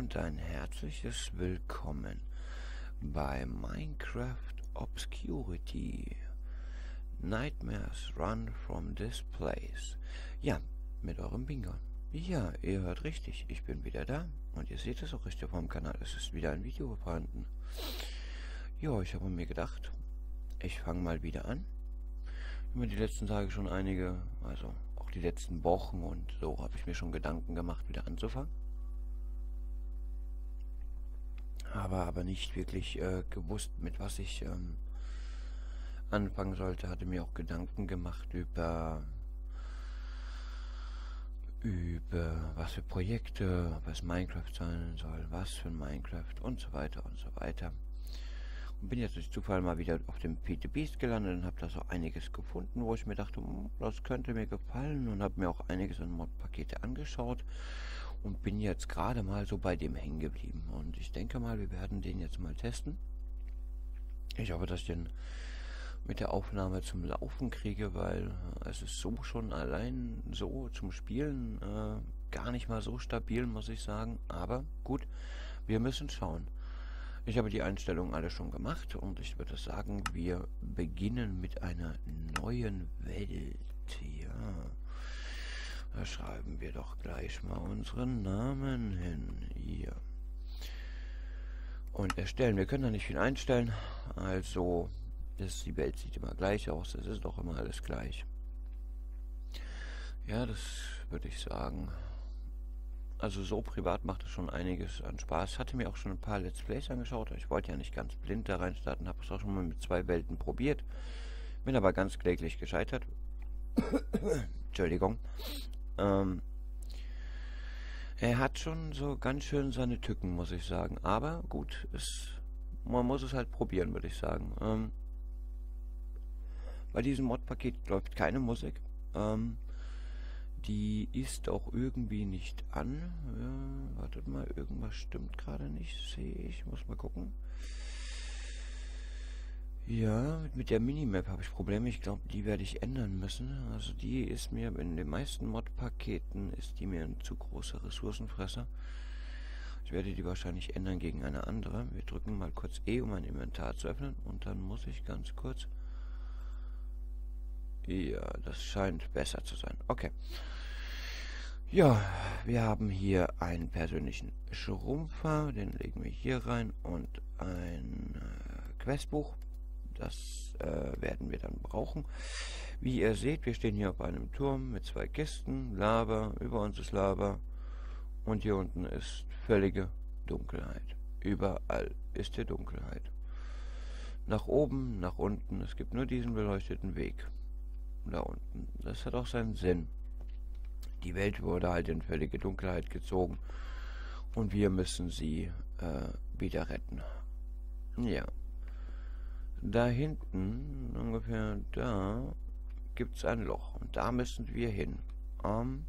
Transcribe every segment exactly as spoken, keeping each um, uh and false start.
und ein herzliches Willkommen bei Minecraft Obscurity Nightmares Run From This Place. Ja, mit eurem Bingo. Ja, ihr hört richtig, ich bin wieder da und ihr seht es auch richtig vom Kanal, es ist wieder ein Video vorhanden. Ja, ich habe mir gedacht, ich fange mal wieder an. Ich habe mir die letzten Tage schon einige, also auch die letzten Wochen und so, habe ich mir schon Gedanken gemacht, wieder anzufangen. Aber, aber nicht wirklich äh, gewusst, mit was ich ähm, anfangen sollte. Hatte mir auch Gedanken gemacht über, über was für Projekte, was Minecraft sein soll, was für Minecraft und so weiter und so weiter. Und bin jetzt durch Zufall mal wieder auf dem Feed the Beast gelandet und habe da so einiges gefunden, wo ich mir dachte, das könnte mir gefallen, und habe mir auch einiges an Mod-Pakete angeschaut und bin jetzt gerade mal so bei dem hängen geblieben. Und ich denke mal, wir werden den jetzt mal testen. Ich hoffe, dass ich den mit der Aufnahme zum Laufen kriege, weil es ist so schon allein so zum Spielen äh, gar nicht mal so stabil, muss ich sagen. Aber gut, wir müssen schauen. Ich habe die Einstellungen alle schon gemacht und ich würde sagen, wir beginnen mit einer neuen Welt. Ja, da schreiben wir doch gleich mal unseren Namen hin. Hier. Und erstellen. Wir können da nicht viel einstellen. Also, das, die Welt sieht immer gleich aus. Das ist doch immer alles gleich. Ja, das würde ich sagen. Also so privat macht es schon einiges an Spaß. Hatte mir auch schon ein paar Let's Plays angeschaut. Ich wollte ja nicht ganz blind da reinstarten. Habe es auch schon mal mit zwei Welten probiert. Bin aber ganz kläglich gescheitert. Entschuldigung. Ähm, er hat schon so ganz schön seine Tücken, muss ich sagen. Aber gut, es, man muss es halt probieren, würde ich sagen. Ähm, bei diesem Mod-Paket läuft keine Musik. Ähm, Die ist auch irgendwie nicht an. Ja, wartet mal, irgendwas stimmt gerade nicht. Sehe ich, muss mal gucken. Ja, mit, mit der Minimap habe ich Probleme. Ich glaube, die werde ich ändern müssen. Also die ist mir, in den meisten Mod-Paketen ist die mir ein zu großer Ressourcenfresser. Ich werde die wahrscheinlich ändern gegen eine andere. Wir drücken mal kurz E, um mein Inventar zu öffnen. Und dann muss ich ganz kurz... Ja, das scheint besser zu sein. Okay. Ja, wir haben hier einen persönlichen Schrumpfer. Den legen wir hier rein. Und ein äh, Questbuch. Das äh, werden wir dann brauchen. Wie ihr seht, wir stehen hier auf einem Turm mit zwei Kisten. Lava. Über uns ist Lava. Und hier unten ist völlige Dunkelheit. Überall ist hier Dunkelheit. Nach oben, nach unten. Es gibt nur diesen beleuchteten Weg. Da unten. Das hat auch seinen Sinn. Die Welt wurde halt in völlige Dunkelheit gezogen und wir müssen sie äh, wieder retten. Ja. Da hinten, ungefähr da, gibt es ein Loch und da müssen wir hin. Ähm,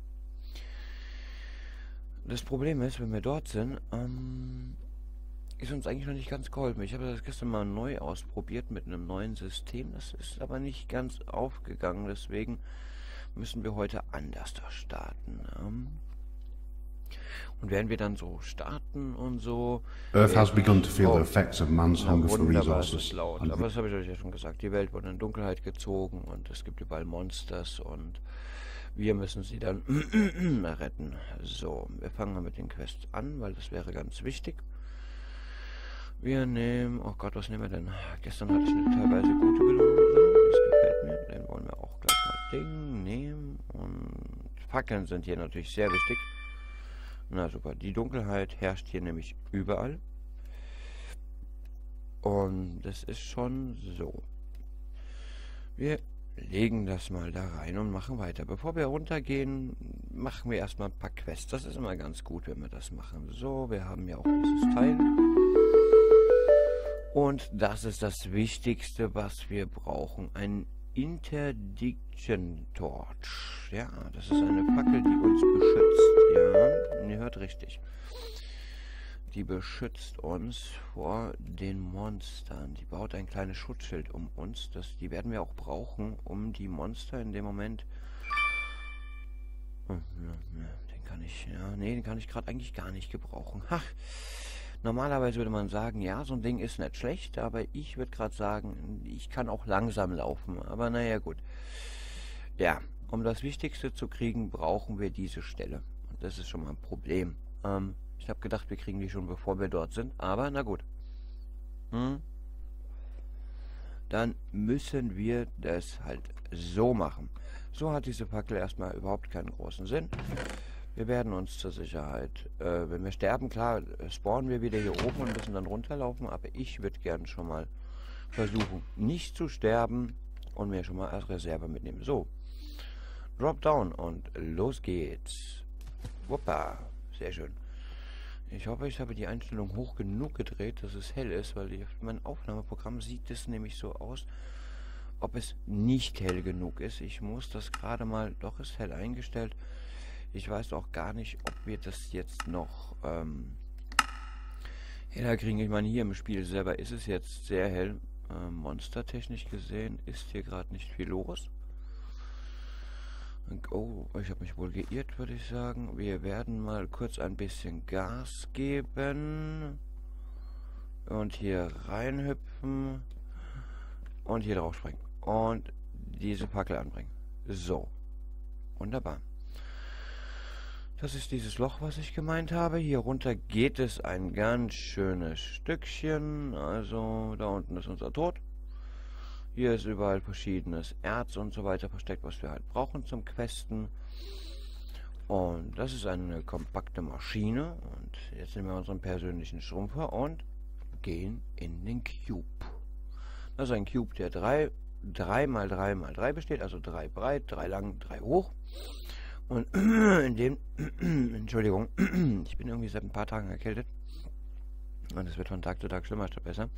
das Problem ist, wenn wir dort sind, ähm, ist uns eigentlich noch nicht ganz geholfen. Ich habe das gestern mal neu ausprobiert mit einem neuen System. Das ist aber nicht ganz aufgegangen. Deswegen müssen wir heute anders da starten. Und während wir dann so starten und so... Earth has begun to feel the effects of man's hunger for resources. Aber das habe ich euch ja schon gesagt. Die Welt wurde in Dunkelheit gezogen und es gibt überall Monsters und wir müssen sie dann retten. So, wir fangen mal mit den Quests an, weil das wäre ganz wichtig. Wir nehmen... Oh Gott, was nehmen wir denn? Gestern hatte ich eine teilweise gute Belohnung drin. Das gefällt mir. Den wollen wir auch gleich mal Ding nehmen. Und Fackeln sind hier natürlich sehr wichtig. Na super. Die Dunkelheit herrscht hier nämlich überall. Und das ist schon so. Wir legen das mal da rein und machen weiter. Bevor wir runtergehen, machen wir erstmal ein paar Quests. Das ist immer ganz gut, wenn wir das machen. So, wir haben ja auch dieses Teil. Und das ist das Wichtigste, was wir brauchen. Ein Interdiction Torch. Ja, das ist eine Fackel, die uns beschützt. Ja, und ihr hört richtig. Die beschützt uns vor den Monstern. Die baut ein kleines Schutzschild um uns. Das, die werden wir auch brauchen, um die Monster in dem Moment... Den kann ich nicht. Ja, nee, den kann ich gerade eigentlich gar nicht gebrauchen. Ha. Normalerweise würde man sagen, ja, so ein Ding ist nicht schlecht, aber ich würde gerade sagen, ich kann auch langsam laufen. Aber naja, gut. Ja, um das Wichtigste zu kriegen, brauchen wir diese Stelle. Und das ist schon mal ein Problem. Ähm, ich habe gedacht, wir kriegen die schon, bevor wir dort sind. Aber na gut. Hm. Dann müssen wir das halt so machen. So hat diese Packel erstmal überhaupt keinen großen Sinn. Wir werden uns zur Sicherheit, äh, wenn wir sterben, klar, spawnen wir wieder hier oben und müssen dann runterlaufen, aber ich würde gerne schon mal versuchen, nicht zu sterben und mir schon mal als Reserve mitnehmen. So, drop down und los geht's. Wuppa, sehr schön. Ich hoffe, ich habe die Einstellung hoch genug gedreht, dass es hell ist, weil mein Aufnahmeprogramm sieht es nämlich so aus, ob es nicht hell genug ist. Ich muss das gerade mal, doch ist hell eingestellt. Ich weiß auch gar nicht, ob wir das jetzt noch ähm, heller kriegen. Ich meine, hier im Spiel selber ist es jetzt sehr hell. Ähm, monstertechnisch gesehen ist hier gerade nicht viel los. Und, oh, ich habe mich wohl geirrt, würde ich sagen. Wir werden mal kurz ein bisschen Gas geben. Und hier reinhüpfen. Und hier drauf springen. Und diese Packel anbringen. So. Wunderbar. Das ist dieses Loch, was ich gemeint habe. Hier runter geht es ein ganz schönes Stückchen. Also da unten ist unser Tod. Hier ist überall verschiedenes Erz und so weiter versteckt, was wir halt brauchen zum Questen. Und das ist eine kompakte Maschine. Und jetzt nehmen wir unseren persönlichen Schrumpfer und gehen in den Cube. Das ist ein Cube, der drei mal drei mal drei besteht. Also drei breit, drei lang, drei hoch. Und in dem, Entschuldigung, ich bin irgendwie seit ein paar Tagen erkältet. Und es wird von Tag zu Tag schlimmer statt besser.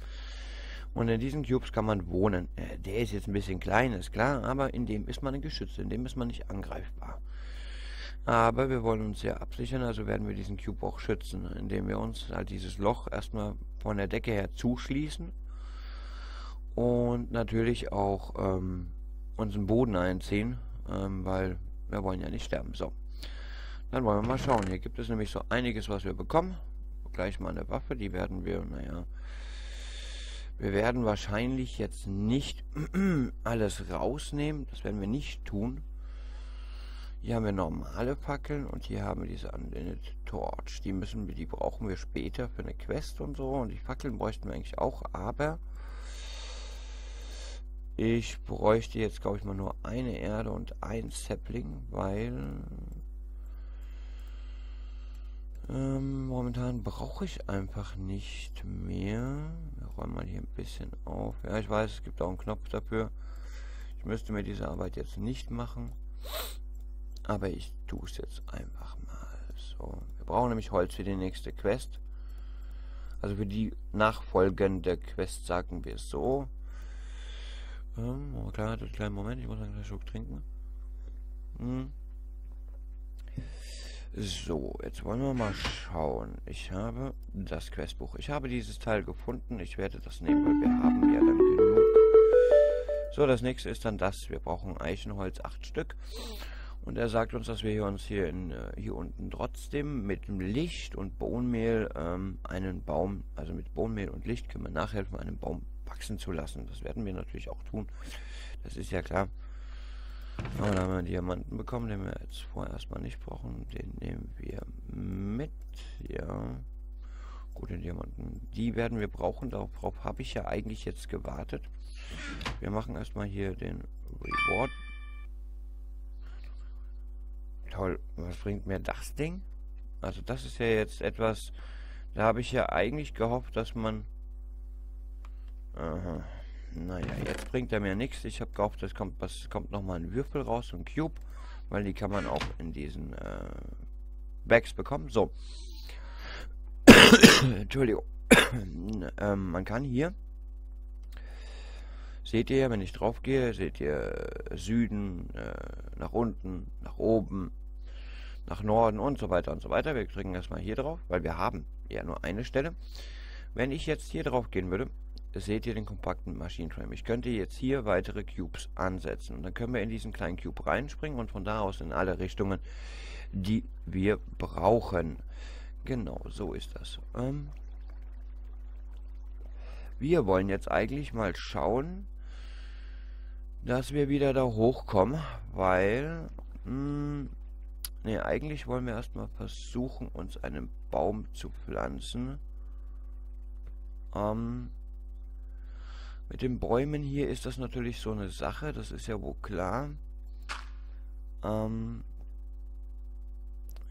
Und in diesen Cubes kann man wohnen. Der ist jetzt ein bisschen klein, ist klar, aber in dem ist man geschützt, in dem ist man nicht angreifbar. Aber wir wollen uns ja absichern, also werden wir diesen Cube auch schützen, indem wir uns halt dieses Loch erstmal von der Decke her zuschließen. Und natürlich auch ähm, unseren Boden einziehen, ähm, weil... wir wollen ja nicht sterben. So. Dann wollen wir mal schauen. Hier gibt es nämlich so einiges, was wir bekommen. Gleich mal eine Waffe. Die werden wir, naja... wir werden wahrscheinlich jetzt nicht alles rausnehmen. Das werden wir nicht tun. Hier haben wir normale Fackeln. Und hier haben wir diese Interdiction Torch. Die müssen wir, die brauchen wir später für eine Quest und so. Und die Fackeln bräuchten wir eigentlich auch. Aber... ich bräuchte jetzt, glaube ich, mal nur eine Erde und ein Sapling, weil ähm, momentan brauche ich einfach nicht mehr. Wir räumen mal hier ein bisschen auf. Ja, ich weiß, es gibt auch einen Knopf dafür. Ich müsste mir diese Arbeit jetzt nicht machen, aber ich tue es jetzt einfach mal. So, wir brauchen nämlich Holz für die nächste Quest. Also für die nachfolgende Quest, sagen wir es so. Oh, klar, einen kleinen Moment, ich muss einen Schluck trinken. Hm. So, jetzt wollen wir mal schauen. Ich habe das Questbuch. Ich habe dieses Teil gefunden. Ich werde das nehmen, weil wir haben ja dann genug. So, das nächste ist dann das. Wir brauchen Eichenholz, acht Stück. Und er sagt uns, dass wir hier uns hier, in, hier unten trotzdem mit dem Licht und Bohnenmehl ähm, einen Baum, also mit Bohnenmehl und Licht können wir nachhelfen, einen Baum wachsen zu lassen. Das werden wir natürlich auch tun. Das ist ja klar. Aber da haben wir einen Diamanten bekommen, den wir jetzt vorher erstmal nicht brauchen. Den nehmen wir mit. Ja. Gut, den Diamanten. Die werden wir brauchen. Darauf habe ich ja eigentlich jetzt gewartet. Wir machen erstmal hier den Reward. Toll. Was bringt mir das Ding? Also das ist ja jetzt etwas... da habe ich ja eigentlich gehofft, dass man... aha. Naja, jetzt bringt er mir nichts. Ich habe gehofft, es kommt, was, kommt nochmal ein Würfel raus, so ein Cube, weil die kann man auch in diesen äh, Bags bekommen. So. Entschuldigung. ähm, man kann hier, seht ihr, wenn ich drauf gehe, seht ihr Süden, äh, nach unten, nach oben, nach Norden und so weiter und so weiter. Wir drücken erstmal hier drauf, weil wir haben ja nur eine Stelle. Wenn ich jetzt hier drauf gehen würde, seht ihr den kompakten Maschinenframe. Ich könnte jetzt hier weitere Cubes ansetzen. Und dann können wir in diesen kleinen Cube reinspringen und von da aus in alle Richtungen die wir brauchen. Genau, so ist das. Ähm wir wollen jetzt eigentlich mal schauen, dass wir wieder da hochkommen, weil... Mh, nee, eigentlich wollen wir erstmal versuchen, uns einen Baum zu pflanzen. Ähm, mit den Bäumen hier ist das natürlich so eine Sache, das ist ja wohl klar. Ähm,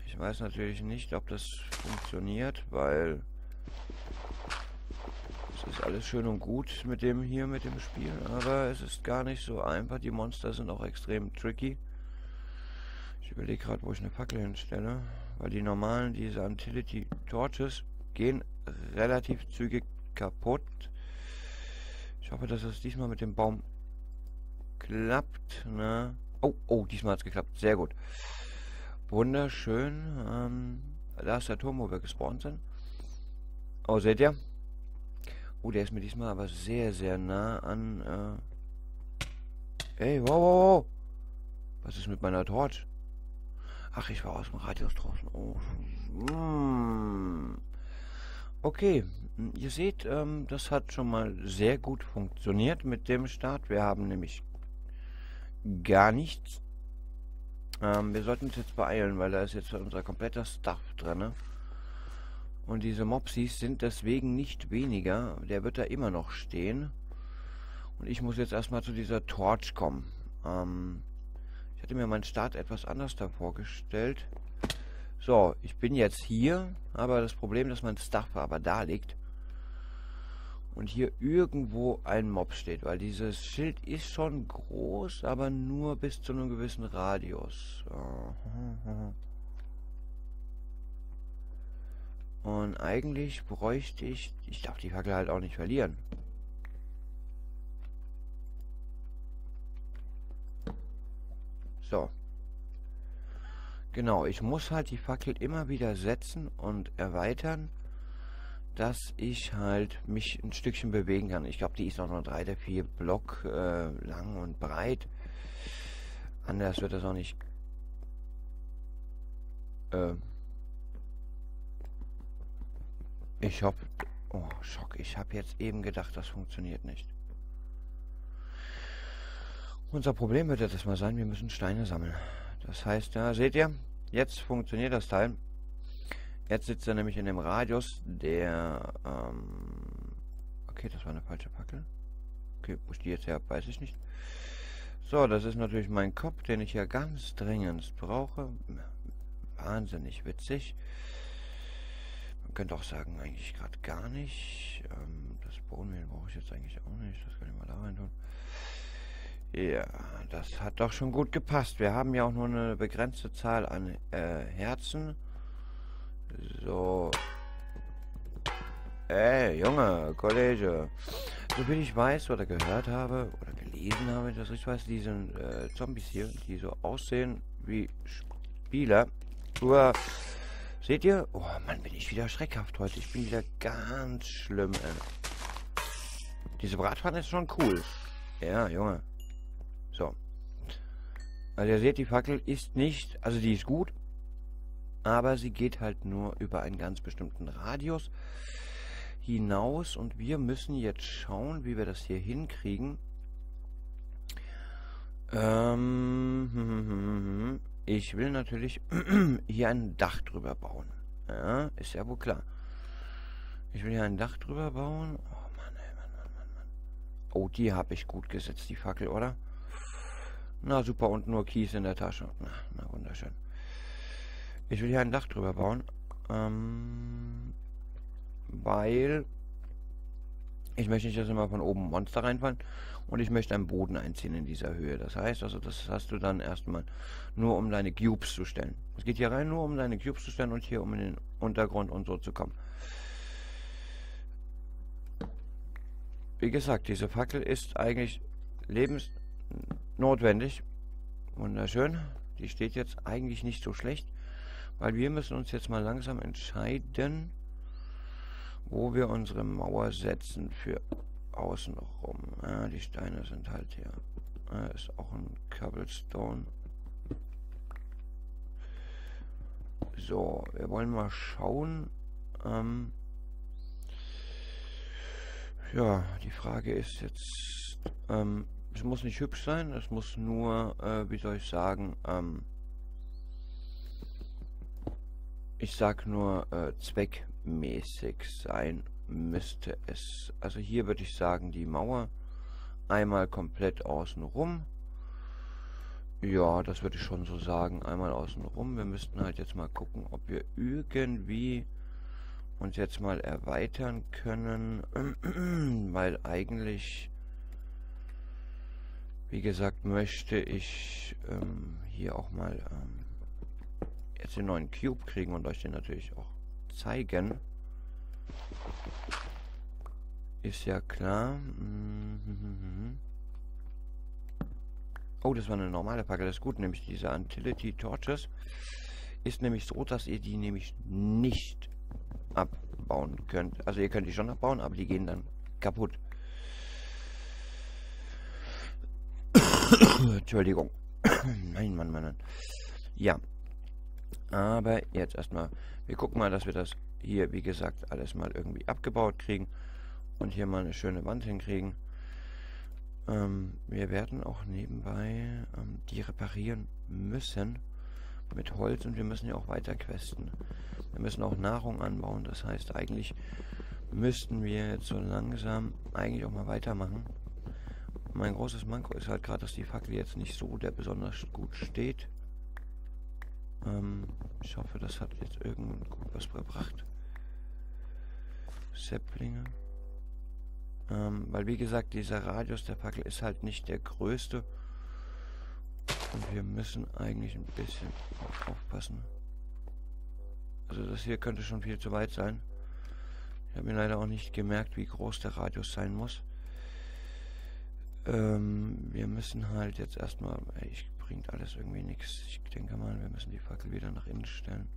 ich weiß natürlich nicht, ob das funktioniert, weil es ist alles schön und gut mit dem hier, mit dem Spiel, aber es ist gar nicht so einfach. Die Monster sind auch extrem tricky. Ich überlege gerade, wo ich eine Fackel hinstelle, weil die normalen, diese Interdiction Torches, gehen relativ zügig kaputt. Ich hoffe, dass es diesmal mit dem Baum klappt, ne? Oh, oh, diesmal hat es geklappt. Sehr gut. Wunderschön. Ähm, da ist der Turm, wo wir gespawnt sind. Oh, seht ihr? Oh, der ist mir diesmal aber sehr, sehr nah an... Äh Ey, wow, wow, wow. Was ist mit meiner Torch? Ach, ich war aus dem Radius draußen. Oh. Hm. Okay, ihr seht, ähm, das hat schon mal sehr gut funktioniert mit dem Start. Wir haben nämlich gar nichts. Ähm, wir sollten uns jetzt beeilen, weil da ist jetzt unser kompletter Stuff drin. Ne? Und diese Mopsies sind deswegen nicht weniger. Der wird da immer noch stehen. Und ich muss jetzt erstmal zu dieser Torch kommen. Ähm... Ich hatte mir meinen Start etwas anders da vorgestellt. So, ich bin jetzt hier, aber das Problem, dass mein Stuff aber da liegt und hier irgendwo ein Mob steht, weil dieses Schild ist schon groß, aber nur bis zu einem gewissen Radius. Und eigentlich bräuchte ich... Ich darf die Fackel halt auch nicht verlieren. So. Genau, ich muss halt die Fackel immer wieder setzen und erweitern, dass ich halt mich ein Stückchen bewegen kann. Ich glaube, die ist auch nur drei oder vier Block äh, lang und breit. Anders wird das auch nicht. Äh ich hoffe... Oh, Schock. Ich habe jetzt eben gedacht, das funktioniert nicht. Unser Problem wird jetzt erstmal sein, wir müssen Steine sammeln. Das heißt, da seht ihr, jetzt funktioniert das Teil. Jetzt sitzt er nämlich in dem Radius, der... Ähm, okay, das war eine falsche Fackel. Okay, wo ich die jetzt her habe, weiß ich nicht. So, das ist natürlich mein Kopf, den ich ja ganz dringend brauche. Wahnsinnig witzig. Man könnte auch sagen, eigentlich gerade gar nicht. Ähm, das Bohnenmehl brauche ich jetzt eigentlich auch nicht. Das kann ich mal da rein tun. Ja, das hat doch schon gut gepasst. Wir haben ja auch nur eine begrenzte Zahl an äh, Herzen. So. Ey, Junge, Kollege. Soviel ich weiß oder gehört habe oder gelesen habe, dass ich weiß, diese äh, Zombies hier, die so aussehen wie Spieler. Uah. Seht ihr? Oh Mann, bin ich wieder schreckhaft heute. Ich bin wieder ganz schlimm. Ey. Diese Bratpfanne ist schon cool. Ja, Junge. So. Also ihr seht, die Fackel ist nicht, also die ist gut, aber sie geht halt nur über einen ganz bestimmten Radius hinaus und wir müssen jetzt schauen, wie wir das hier hinkriegen. Ähm, ich will natürlich hier ein Dach drüber bauen. Ja, ist ja wohl klar. Ich will hier ein Dach drüber bauen. Oh Mann, ey, Mann, Mann, Mann, Mann. Oh, die habe ich gut gesetzt, die Fackel, oder? Na super, und nur Kies in der Tasche. Na, na wunderschön. Ich will hier ein Dach drüber bauen. Ähm, weil ich möchte nicht, dass immer von oben Monster reinfallen. Und ich möchte einen Boden einziehen in dieser Höhe. Das heißt, also das hast du dann erstmal nur, um deine Cubes zu stellen. Es geht hier rein nur, um deine Cubes zu stellen und hier um in den Untergrund und so zu kommen. Wie gesagt, diese Fackel ist eigentlich lebens... notwendig. Wunderschön. Die steht jetzt eigentlich nicht so schlecht, weil wir müssen uns jetzt mal langsam entscheiden, wo wir unsere Mauer setzen für außen rum. Ah, die Steine sind halt hier. Ah, ist auch ein Cobblestone. So, wir wollen mal schauen. Ähm ja, die Frage ist jetzt, ähm, es muss nicht hübsch sein, es muss nur, äh, wie soll ich sagen, ähm, ich sag nur, äh, zweckmäßig sein müsste es. Also hier würde ich sagen, die Mauer einmal komplett außen rum. Ja, das würde ich schon so sagen, einmal außen rum. Wir müssten halt jetzt mal gucken, ob wir irgendwie uns jetzt mal erweitern können, weil eigentlich, wie gesagt, möchte ich ähm, hier auch mal ähm, jetzt den neuen Cube kriegen und euch den natürlich auch zeigen. Ist ja klar. Oh, das war eine normale Packe, das ist gut, nämlich diese Interdiction Torches. Ist nämlich so, dass ihr die nämlich nicht abbauen könnt. Also ihr könnt die schon abbauen, aber die gehen dann kaputt. Entschuldigung. Nein, Mann, Mann, Mann. Ja. Aber jetzt erstmal, wir gucken mal, dass wir das hier, wie gesagt, alles mal irgendwie abgebaut kriegen. Und hier mal eine schöne Wand hinkriegen. Ähm, wir werden auch nebenbei ähm, die reparieren müssen mit Holz, und wir müssen ja auch weiter questen. Wir müssen auch Nahrung anbauen, das heißt, eigentlich müssten wir jetzt so langsam eigentlich auch mal weitermachen. Mein großes Manko ist halt gerade, dass die Fackel jetzt nicht so der besonders gut steht. Ähm, ich hoffe, das hat jetzt irgendwas gebracht. Säpplinge. Ähm, weil, wie gesagt, dieser Radius der Fackel ist halt nicht der größte. Und wir müssen eigentlich ein bisschen aufpassen. Also das hier könnte schon viel zu weit sein. Ich habe mir leider auch nicht gemerkt, wie groß der Radius sein muss. Ähm, wir müssen halt jetzt erstmal... Ey, bringt alles irgendwie nichts. Ich denke mal, wir müssen die Fackel wieder nach innen stellen.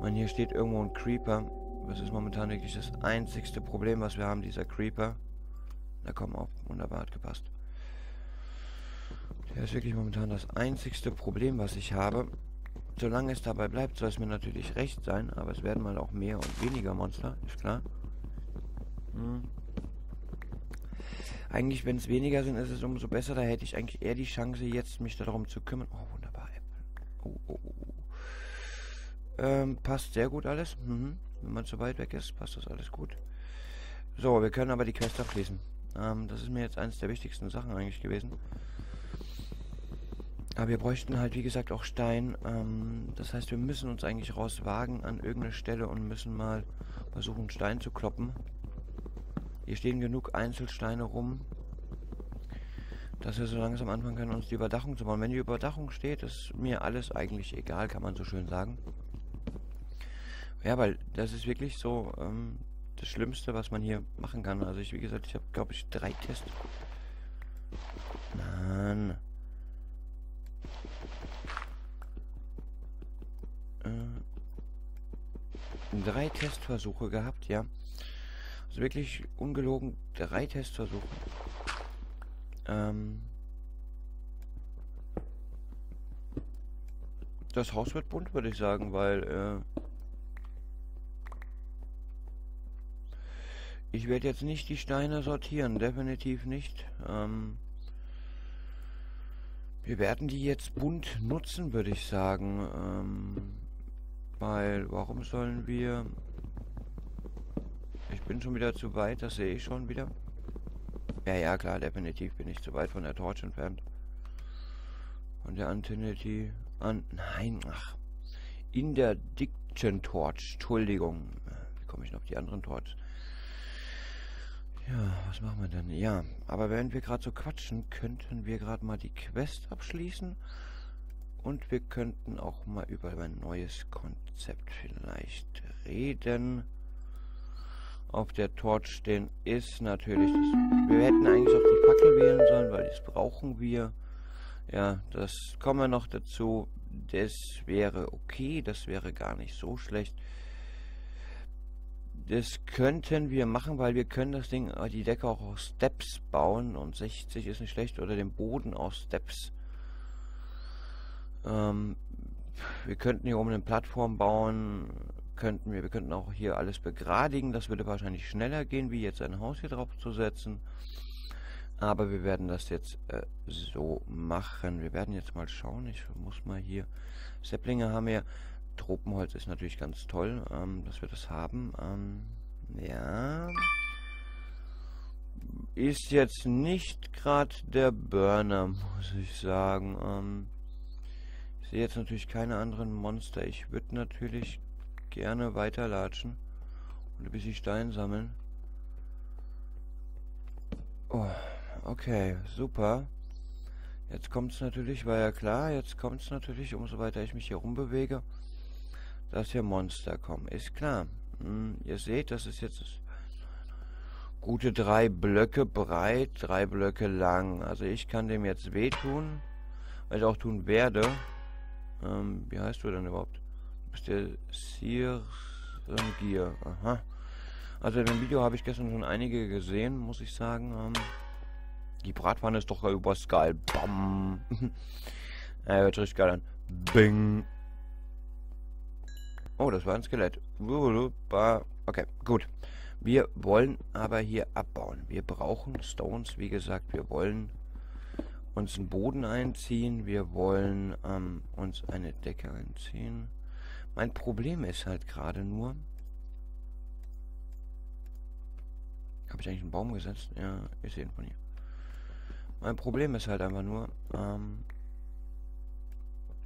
Man, hier steht irgendwo ein Creeper. Das ist momentan wirklich das einzigste Problem, was wir haben, dieser Creeper. Na komm, auf. Wunderbar, hat gepasst. Der ist wirklich momentan das einzigste Problem, was ich habe. Solange es dabei bleibt, soll es mir natürlich recht sein, aber es werden mal auch mehr und weniger Monster, ist klar. Hm. Eigentlich, wenn es weniger sind, ist es umso besser. Da hätte ich eigentlich eher die Chance, jetzt mich darum zu kümmern. Oh, wunderbar, Apple. Oh, oh, oh. Ähm, passt sehr gut alles. Mhm. Wenn man zu weit weg ist, passt das alles gut. So, wir können aber die Quest abschließen. Ähm, das ist mir jetzt eines der wichtigsten Sachen eigentlich gewesen. Aber wir bräuchten halt, wie gesagt, auch Stein. Ähm, das heißt, wir müssen uns eigentlich rauswagen an irgendeine Stelle und müssen mal versuchen, Stein zu kloppen. Hier stehen genug Einzelsteine rum, dass wir so langsam anfangen können, uns die Überdachung zu bauen. Wenn die Überdachung steht, ist mir alles eigentlich egal, kann man so schön sagen. Ja, weil das ist wirklich so ähm, das Schlimmste, was man hier machen kann. Also ich, wie gesagt, ich habe, glaube ich, drei Tests. Mann. Äh, drei Testversuche gehabt, ja. Also wirklich ungelogen drei Testversuche. Ähm das Haus wird bunt, würde ich sagen, weil äh ich werde jetzt nicht die Steine sortieren, definitiv nicht. Ähm wir werden die jetzt bunt nutzen, würde ich sagen. Ähm weil warum sollen wir... Ich bin schon wieder zu weit, das sehe ich schon wieder. Ja, ja, klar, definitiv bin ich zu weit von der Torch entfernt. Von der Antinity an... Nein, ach. Interdiction Torch, Entschuldigung. Wie komme ich noch auf die anderen Torch? Ja, was machen wir denn? Ja, aber während wir gerade so quatschen, könnten wir gerade mal die Quest abschließen. Und wir könnten auch mal über ein neues Konzept vielleicht reden. Auf der Torch stehen ist natürlich das. Wir hätten eigentlich auch die Fackel wählen sollen, weil das brauchen wir. Ja, das kommen wir noch dazu. Das wäre okay, das wäre gar nicht so schlecht. Das könnten wir machen, weil wir können das Ding, die Decke auch aus Steps bauen. Und sechzig ist nicht schlecht, oder den Boden aus Steps. Ähm, wir könnten hier oben eine Plattform bauen, könnten wir, wir könnten auch hier alles begradigen. Das würde wahrscheinlich schneller gehen, wie jetzt ein Haus hier drauf zu setzen. Aber wir werden das jetzt äh, so machen. Wir werden jetzt mal schauen. Ich muss mal hier... Saplinge haben wir. Tropenholz ist natürlich ganz toll, ähm, dass wir das haben. Ähm, ja... Ist jetzt nicht gerade der Burner, muss ich sagen. Ähm, ich sehe jetzt natürlich keine anderen Monster. Ich würde natürlich gerne weiterlatschen und ein bisschen Stein sammeln. Oh, okay, super. Jetzt kommt es natürlich, war ja klar, jetzt kommt es natürlich, umso weiter ich mich hier rumbewege, dass hier Monster kommen. Ist klar. Hm, ihr seht, das ist jetzt... gute drei Blöcke breit, drei Blöcke lang. Also ich kann dem jetzt wehtun, weil ich auch tun werde. Ähm, wie heißt du denn überhaupt? Du bist der Sears und Gier. Aha. Also in dem Video habe ich gestern schon einige gesehen, muss ich sagen. Ähm, die Bratpfanne ist doch über Skal. Bam. äh, hört richtig geil an. Bing. Oh, das war ein Skelett. Okay, gut. Wir wollen aber hier abbauen. Wir brauchen Stones, wie gesagt. Wir wollen uns einen Boden einziehen. Wir wollen ähm, uns eine Decke einziehen. Mein Problem ist halt gerade nur... Habe ich eigentlich einen Baum gesetzt? Ja, ich sehe ihn von hier. Mein Problem ist halt einfach nur... Ähm,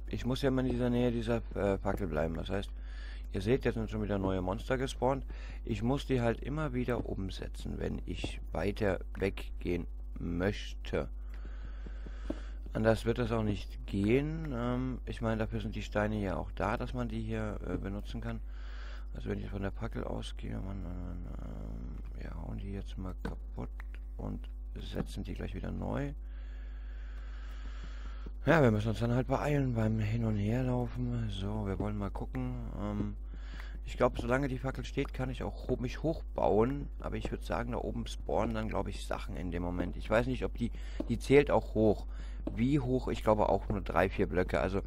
ich muss ja mal in dieser Nähe dieser äh, Fackel bleiben. Das heißt... Ihr seht, jetzt sind schon wieder neue Monster gespawnt. Ich muss die halt immer wieder umsetzen, wenn ich weiter weggehen möchte. Anders wird das auch nicht gehen. Ähm, ich meine, dafür sind die Steine ja auch da, dass man die hier äh, benutzen kann. Also wenn ich von der Fackel ausgehe, man, äh, ja, hauen die jetzt mal kaputt und setzen die gleich wieder neu. Ja, wir müssen uns dann halt beeilen beim Hin- und Herlaufen. So, wir wollen mal gucken. Ähm, ich glaube, solange die Fackel steht, kann ich auch ho mich hochbauen. Aber ich würde sagen, da oben spawnen dann, glaube ich, Sachen in dem Moment. Ich weiß nicht, ob die... Die zählt auch hoch. Wie hoch? Ich glaube auch nur drei, vier Blöcke. Also,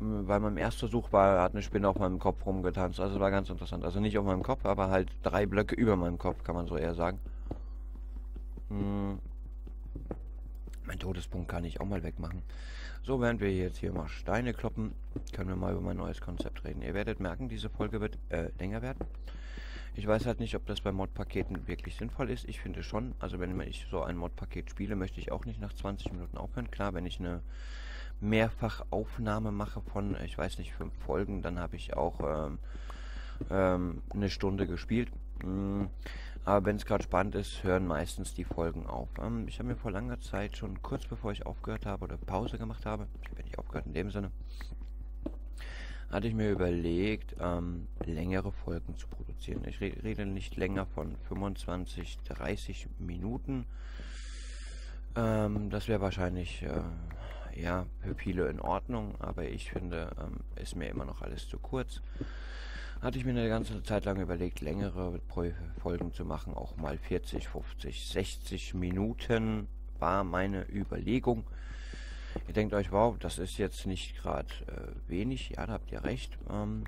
bei meinem Erstversuch war, hat eine Spinne auf meinem Kopf rumgetanzt. Also, war ganz interessant. Also, nicht auf meinem Kopf, aber halt drei Blöcke über meinem Kopf, kann man so eher sagen. Hm... Mein Todespunkt kann ich auch mal wegmachen. So, während wir jetzt hier mal Steine kloppen, können wir mal über mein neues Konzept reden. Ihr werdet merken, diese Folge wird äh, länger werden. Ich weiß halt nicht, ob das bei Mod-Paketen wirklich sinnvoll ist. Ich finde schon, also wenn ich so ein Mod-Paket spiele, möchte ich auch nicht nach zwanzig Minuten aufhören. Klar, wenn ich eine Mehrfachaufnahme mache von, ich weiß nicht, fünf Folgen, dann habe ich auch ähm, ähm, eine Stunde gespielt. Mhm. Aber wenn es gerade spannend ist, hören meistens die Folgen auf. Ähm, ich habe mir vor langer Zeit schon kurz bevor ich aufgehört habe oder Pause gemacht habe, ich habe nicht aufgehört in dem Sinne, hatte ich mir überlegt, ähm, längere Folgen zu produzieren. Ich re rede nicht länger von fünfundzwanzig, dreißig Minuten. Ähm, das wäre wahrscheinlich äh, ja, für viele in Ordnung, aber ich finde, ähm, ist mir immer noch alles zu kurz. Hatte ich mir eine ganze Zeit lang überlegt, längere Folgen zu machen, auch mal vierzig, fünfzig, sechzig Minuten war meine Überlegung. Ihr denkt euch, wow, das ist jetzt nicht gerade äh, wenig, ja, da habt ihr recht. Ähm,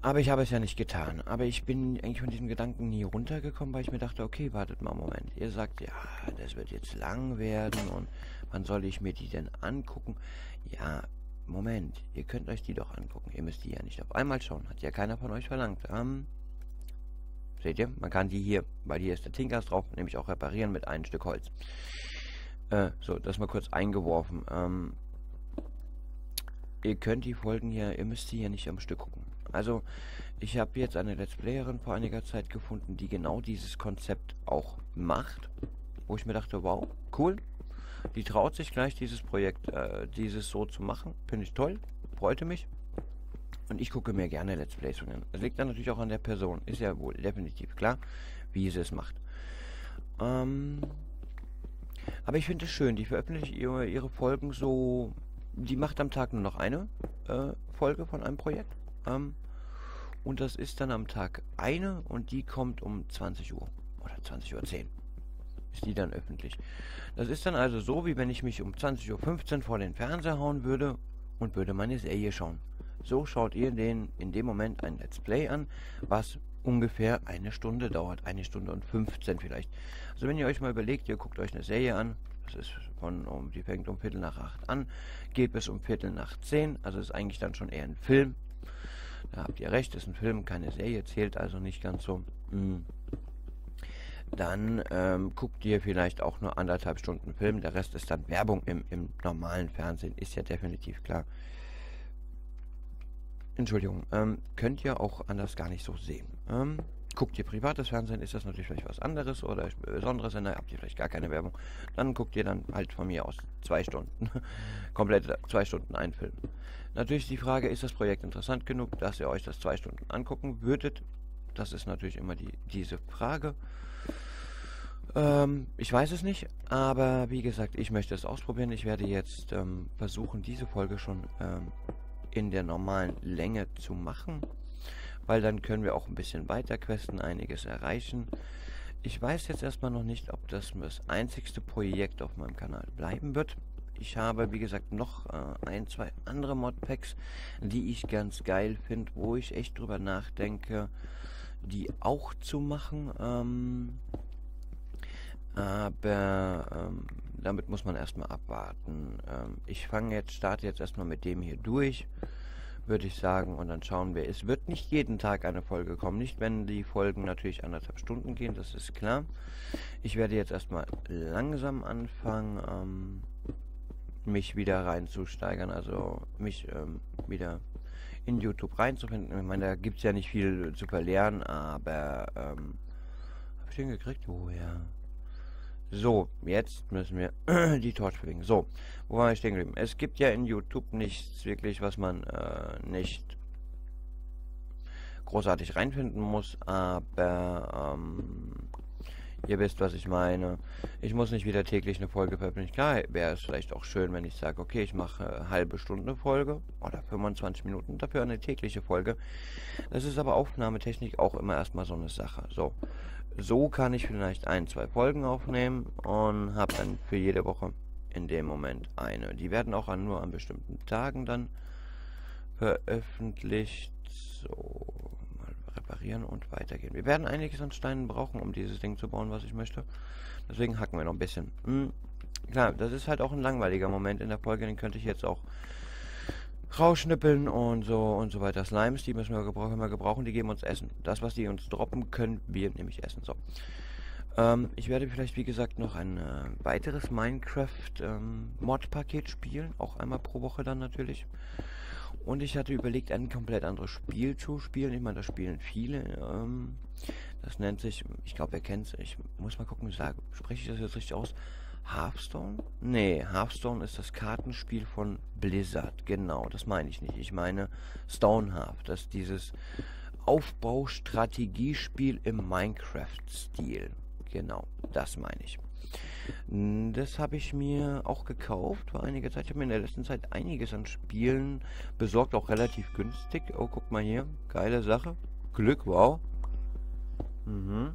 aber ich habe es ja nicht getan. Aber ich bin eigentlich von diesem Gedanken nie runtergekommen, weil ich mir dachte, okay, wartet mal einen Moment. Ihr sagt, ja, das wird jetzt lang werden und wann soll ich mir die denn angucken? Ja, Moment, ihr könnt euch die doch angucken. Ihr müsst die ja nicht auf einmal schauen. Hat ja keiner von euch verlangt. Ähm, seht ihr? Man kann die hier, weil hier ist der Tinkers drauf, nämlich auch reparieren mit einem Stück Holz. Äh, so, das mal kurz eingeworfen. Ähm, ihr könnt die Folgen hier, ihr müsst die hier nicht am Stück gucken. Also, ich habe jetzt eine Let's Playerin vor einiger Zeit gefunden, die genau dieses Konzept auch macht. Wo ich mir dachte, wow, cool. Die traut sich gleich, dieses Projekt, äh, dieses so zu machen. Finde ich toll. Freute mich. Und ich gucke mir gerne Let's Plays von an. Das liegt dann natürlich auch an der Person. Ist ja wohl definitiv klar, wie sie es macht. Ähm, aber ich finde es schön. Die veröffentlicht ihre, ihre Folgen so... Die macht am Tag nur noch eine äh, Folge von einem Projekt. Ähm, und das ist dann am Tag eine und die kommt um zwanzig Uhr. Oder zwanzig Uhr zehn. ist die dann öffentlich. Das ist dann also so, wie wenn ich mich um zwanzig Uhr fünfzehn vor den Fernseher hauen würde und würde meine Serie schauen. So schaut ihr den in dem Moment ein Let's Play an, was ungefähr eine Stunde dauert, eine Stunde und fünfzehn vielleicht. Also wenn ihr euch mal überlegt, ihr guckt euch eine Serie an, das ist von, um, die fängt um Viertel nach acht an, geht bis um Viertel nach zehn, also ist eigentlich dann schon eher ein Film. Da habt ihr recht, ist ein Film, keine Serie, zählt also nicht ganz so. Mh. Dann ähm, guckt ihr vielleicht auch nur anderthalb Stunden Film, der Rest ist dann Werbung im, im normalen Fernsehen, ist ja definitiv klar. Entschuldigung, ähm, könnt ihr auch anders gar nicht so sehen. Ähm, guckt ihr privates Fernsehen, ist das natürlich vielleicht was anderes oder besonderes, Sender, habt ihr vielleicht gar keine Werbung. Dann guckt ihr dann halt von mir aus zwei Stunden, komplett zwei Stunden einen Film. Natürlich die Frage, ist das Projekt interessant genug, dass ihr euch das zwei Stunden angucken würdet? Das ist natürlich immer die, diese Frage. Ähm, ich weiß es nicht, aber wie gesagt, ich möchte es ausprobieren. Ich werde jetzt ähm, versuchen, diese Folge schon ähm, in der normalen Länge zu machen, weil dann können wir auch ein bisschen weiter questen, einiges erreichen. Ich weiß jetzt erstmal noch nicht, ob das das einzigste Projekt auf meinem Kanal bleiben wird. Ich habe, wie gesagt, noch äh, ein, zwei andere Modpacks, die ich ganz geil finde, wo ich echt drüber nachdenke, die auch zu machen. Ähm, aber ähm, damit muss man erstmal abwarten. Ähm, ich fange jetzt, starte jetzt erstmal mit dem hier durch, würde ich sagen, und dann schauen wir. Es wird nicht jeden Tag eine Folge kommen, nicht wenn die Folgen natürlich anderthalb Stunden gehen, das ist klar. Ich werde jetzt erstmal langsam anfangen, ähm, mich wieder reinzusteigern, also mich ähm, wieder in YouTube reinzufinden. Ich meine, da gibt es ja nicht viel zu verlernen, aber ähm, habe ich den gekriegt? Oh ja. So, jetzt müssen wir die Torch bewegen. So, wo war ich stehen geblieben? Es gibt ja in YouTube nichts wirklich, was man äh, nicht großartig reinfinden muss, aber ähm, ihr wisst, was ich meine. Ich muss nicht wieder täglich eine Folge veröffentlichen. Klar, wäre es vielleicht auch schön, wenn ich sage, okay, ich mache eine halbe Stunde Folge oder fünfundzwanzig Minuten, dafür eine tägliche Folge. Das ist aber Aufnahmetechnik auch immer erstmal so eine Sache. So. So kann ich vielleicht ein, zwei Folgen aufnehmen und habe dann für jede Woche in dem Moment eine. Die werden auch an, nur an bestimmten Tagen dann veröffentlicht. So, mal reparieren und weitergehen. Wir werden einiges an Steinen brauchen, um dieses Ding zu bauen, was ich möchte. Deswegen hacken wir noch ein bisschen. Hm, klar, das ist halt auch ein langweiliger Moment in der Folge, den könnte ich jetzt auch rausschnippeln und so und so weiter. Slimes, die müssen wir gebrauchen, wir gebrauchen, die geben uns Essen. Das, was die uns droppen, können wir nämlich essen. So. Ähm, ich werde vielleicht, wie gesagt, noch ein äh, weiteres Minecraft-Mod-Paket ähm, spielen. Auch einmal pro Woche dann natürlich. Und ich hatte überlegt, ein komplett anderes Spiel zu spielen. Ich meine, das spielen viele. Ähm, das nennt sich, ich glaube, wer kennt es? Ich muss mal gucken, sage, spreche ich das jetzt richtig aus? Hearthstone? Nee, Hearthstone ist das Kartenspiel von Blizzard. Genau, das meine ich nicht. Ich meine Stonehaft. Das ist dieses Aufbaustrategiespiel im Minecraft-Stil. Genau, das meine ich. Das habe ich mir auch gekauft vor einiger Zeit. Ich habe mir in der letzten Zeit einiges an Spielen besorgt, auch relativ günstig. Oh, guck mal hier. Geile Sache. Glück, wow. Mhm.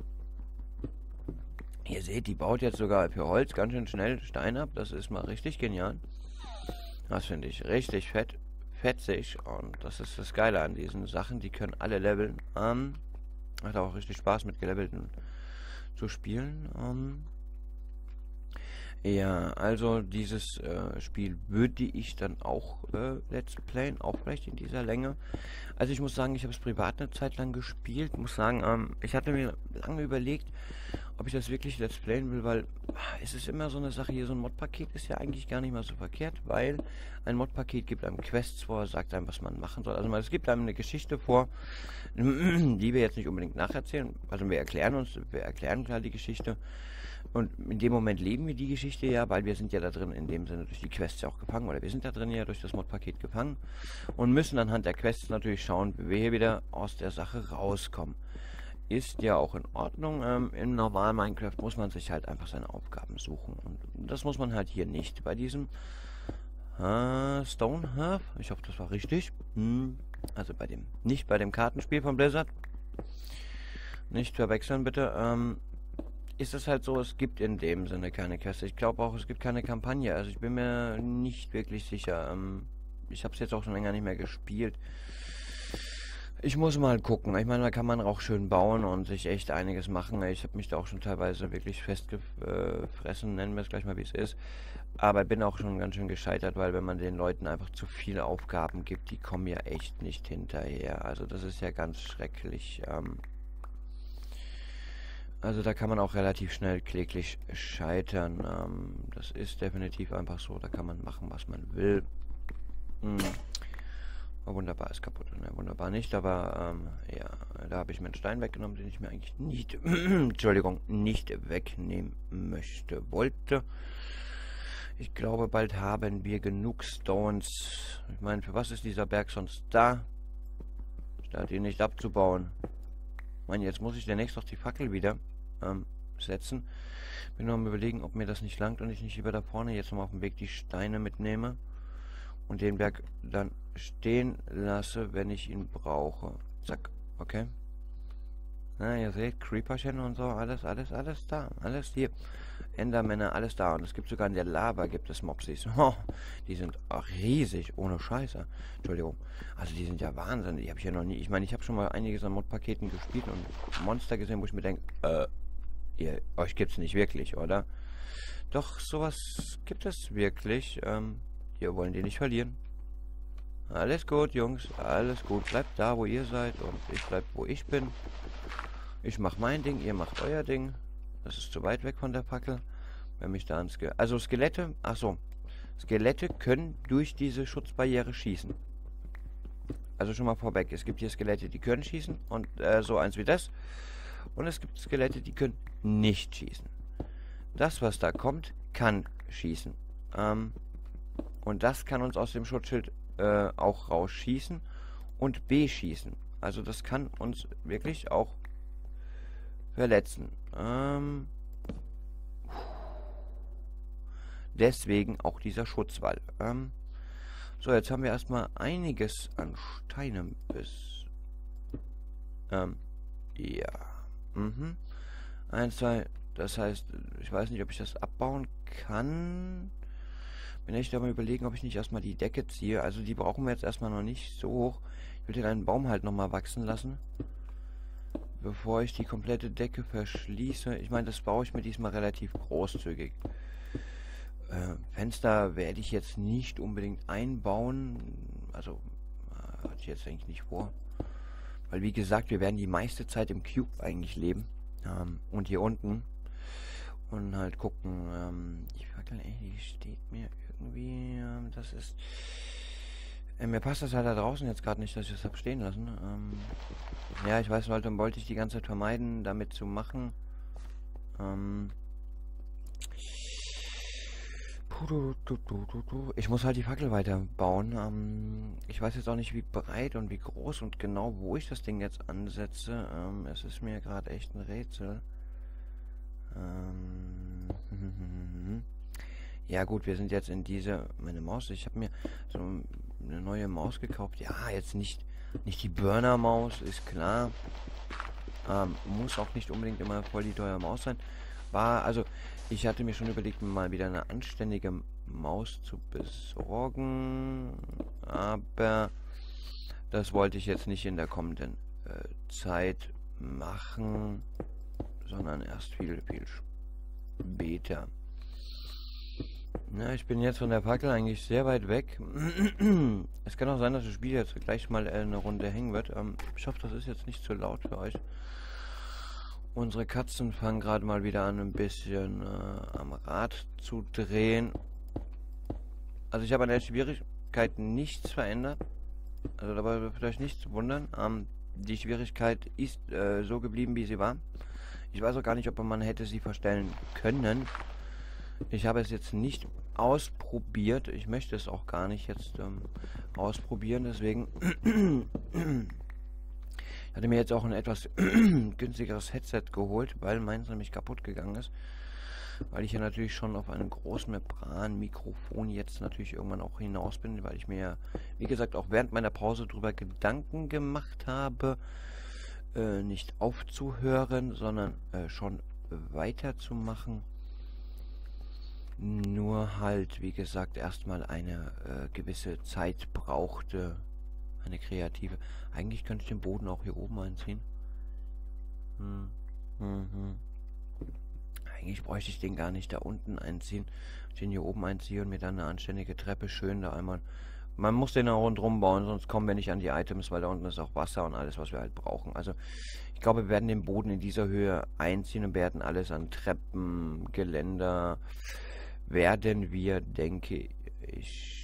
Ihr seht, die baut jetzt sogar für Holz ganz schön schnell Stein ab. Das ist mal richtig genial. Das finde ich richtig fett, fetzig. Und das ist das Geile an diesen Sachen. Die können alle leveln. Ähm, hat auch richtig Spaß mit Gelevelten zu spielen. Ähm, ja, also dieses äh, Spiel würde ich dann auch äh, Let's Playen. Auch vielleicht in dieser Länge. Also ich muss sagen, ich habe es privat eine Zeit lang gespielt. Muss sagen, ähm, ich hatte mir lange überlegt, ob ich das wirklich Let's Playen will, weil es ist immer so eine Sache hier, so ein Modpaket ist ja eigentlich gar nicht mal so verkehrt, weil ein Modpaket gibt einem Quests vor, sagt einem, was man machen soll. Also es gibt einem eine Geschichte vor, die wir jetzt nicht unbedingt nacherzählen, also wir erklären uns, wir erklären klar die Geschichte und in dem Moment leben wir die Geschichte ja, weil wir sind ja da drin in dem Sinne durch die Quests ja auch gefangen, oder wir sind da drin ja durch das Modpaket gefangen und müssen anhand der Quests natürlich schauen, wie wir hier wieder aus der Sache rauskommen. Ist ja auch in Ordnung. Ähm, im normalen Minecraft muss man sich halt einfach seine Aufgaben suchen. Und das muss man halt hier nicht. Bei diesem äh, Stonehaft, ich hoffe, das war richtig. Hm. Also bei dem, nicht bei dem Kartenspiel von Blizzard. Nicht verwechseln, bitte. Ähm, ist es halt so, es gibt in dem Sinne keine Queste. Ich glaube auch, es gibt keine Kampagne. Also ich bin mir nicht wirklich sicher. Ähm, ich habe es jetzt auch schon länger nicht mehr gespielt. Ich muss mal gucken. Ich meine, da kann man auch schön bauen und sich echt einiges machen. Ich habe mich da auch schon teilweise wirklich festgefressen, nennen wir es gleich mal, wie es ist. Aber bin auch schon ganz schön gescheitert, weil wenn man den Leuten einfach zu viele Aufgaben gibt, die kommen ja echt nicht hinterher. Also das ist ja ganz schrecklich. Ähm Also da kann man auch relativ schnell kläglich scheitern. Ähm, das ist definitiv einfach so. Da kann man machen, was man will. Hm. Oh, wunderbar, ist kaputt. Ne, wunderbar nicht. Aber ähm, ja, da habe ich meinen Stein weggenommen, den ich mir eigentlich nicht, Entschuldigung, nicht wegnehmen möchte, wollte. Ich glaube, bald haben wir genug Stones. Ich meine, für was ist dieser Berg sonst da? Statt ihn nicht abzubauen. Ich meine, jetzt muss ich demnächst noch die Fackel wieder Ähm, setzen. Bin noch am Überlegen, ob mir das nicht langt und ich nicht lieber da vorne jetzt nochmal auf dem Weg die Steine mitnehme und den Berg dann stehen lasse, wenn ich ihn brauche. Zack. Okay. Na, ihr seht, Creeperchen und so, alles, alles, alles da. Alles hier. Endermänner, alles da. Und es gibt sogar in der Lava gibt es Mopsis. Oh, die sind auch riesig, ohne Scheiße. Entschuldigung. Also die sind ja Wahnsinn. Die habe ich ja noch nie. Ich meine, ich habe schon mal einiges an Mod-Paketen gespielt und Monster gesehen, wo ich mir denke, äh, Ihr, euch gibt es nicht wirklich, oder? Doch, sowas gibt es wirklich. Ähm, wir wollen die nicht verlieren. Alles gut, Jungs. Alles gut. Bleibt da, wo ihr seid. Und ich bleib, wo ich bin. Ich mache mein Ding. Ihr macht euer Ding. Das ist zu weit weg von der Fackel. Wenn mich da ans... Ge also Skelette... Achso. Skelette können durch diese Schutzbarriere schießen. Also schon mal vorweg. Es gibt hier Skelette, die können schießen. Und äh, so eins wie das. Und es gibt Skelette, die können nicht schießen. Das, was da kommt, kann schießen. Ähm, und das kann uns aus dem Schutzschild äh, auch rausschießen und beschießen. Also das kann uns wirklich auch verletzen. Ähm, deswegen auch dieser Schutzwall. Ähm, so, jetzt haben wir erstmal einiges an Steinen bis... Ähm, ja... Mhm. Eins, zwei. Das heißt, ich weiß nicht, ob ich das abbauen kann. Bin echt dabei überlegen, ob ich nicht erstmal die Decke ziehe. Also die brauchen wir jetzt erstmal noch nicht so hoch. Ich will den einen Baum halt nochmal wachsen lassen. Bevor ich die komplette Decke verschließe. Ich meine, das baue ich mir diesmal relativ großzügig. Äh, Fenster werde ich jetzt nicht unbedingt einbauen. Also, äh, hatte ich jetzt eigentlich nicht vor. Weil, wie gesagt, wir werden die meiste Zeit im Cube eigentlich leben. Ähm, und hier unten. Und halt gucken. Ähm, die Fackel, ey, die steht mir irgendwie. Ähm, das ist... Äh, mir passt das halt da draußen jetzt gerade nicht, dass ich das habe stehen lassen. Ähm, ja, ich weiß, Leute, wollte ich die ganze Zeit vermeiden, damit zu machen. Ähm... Ich muss halt die Fackel weiterbauen. Ähm, ich weiß jetzt auch nicht, wie breit und wie groß und genau, wo ich das Ding jetzt ansetze. Ähm, es ist mir gerade echt ein Rätsel. Ähm, ja gut, wir sind jetzt in dieser... Meine Maus, ich habe mir so eine neue Maus gekauft. Ja, jetzt nicht, nicht die Burner-Maus, ist klar. Ähm, muss auch nicht unbedingt immer voll die teure Maus sein. War, also ich hatte mir schon überlegt, mal wieder eine anständige Maus zu besorgen, aber das wollte ich jetzt nicht in der kommenden äh, Zeit machen, sondern erst viel, viel später. Na, ich bin jetzt von der Fackel eigentlich sehr weit weg. Es kann auch sein, dass das Spiel jetzt gleich mal äh, eine Runde hängen wird. Ähm, ich hoffe, das ist jetzt nicht zu laut für euch. Unsere Katzen fangen gerade mal wieder an, ein bisschen äh, am Rad zu drehen. Also ich habe an der Schwierigkeit nichts verändert. Also dabei wird vielleicht nichts wundern. Ähm, die Schwierigkeit ist äh, so geblieben, wie sie war. Ich weiß auch gar nicht, ob man hätte sie verstellen können. Ich habe es jetzt nicht ausprobiert. Ich möchte es auch gar nicht jetzt ähm, ausprobieren. Deswegen... Ich hatte mir jetzt auch ein etwas günstigeres Headset geholt, weil meins nämlich kaputt gegangen ist. Weil ich ja natürlich schon auf einem großen Membran-Mikrofon jetzt natürlich irgendwann auch hinaus bin, weil ich mir, wie gesagt, auch während meiner Pause darüber Gedanken gemacht habe, äh, nicht aufzuhören, sondern äh, schon weiterzumachen. Nur halt, wie gesagt, erstmal eine äh, gewisse Zeit brauchte. Eine kreative. Eigentlich könnte ich den Boden auch hier oben einziehen. Hm. Mhm. Eigentlich bräuchte ich den gar nicht da unten einziehen. Ich den hier oben einziehe und mir dann eine anständige Treppe schön da einmal... Man muss den auch rundherum bauen, sonst kommen wir nicht an die Items, weil da unten ist auch Wasser und alles, was wir halt brauchen. Also, ich glaube, wir werden den Boden in dieser Höhe einziehen und werden alles an Treppen, Geländer... werden wir, denke ich...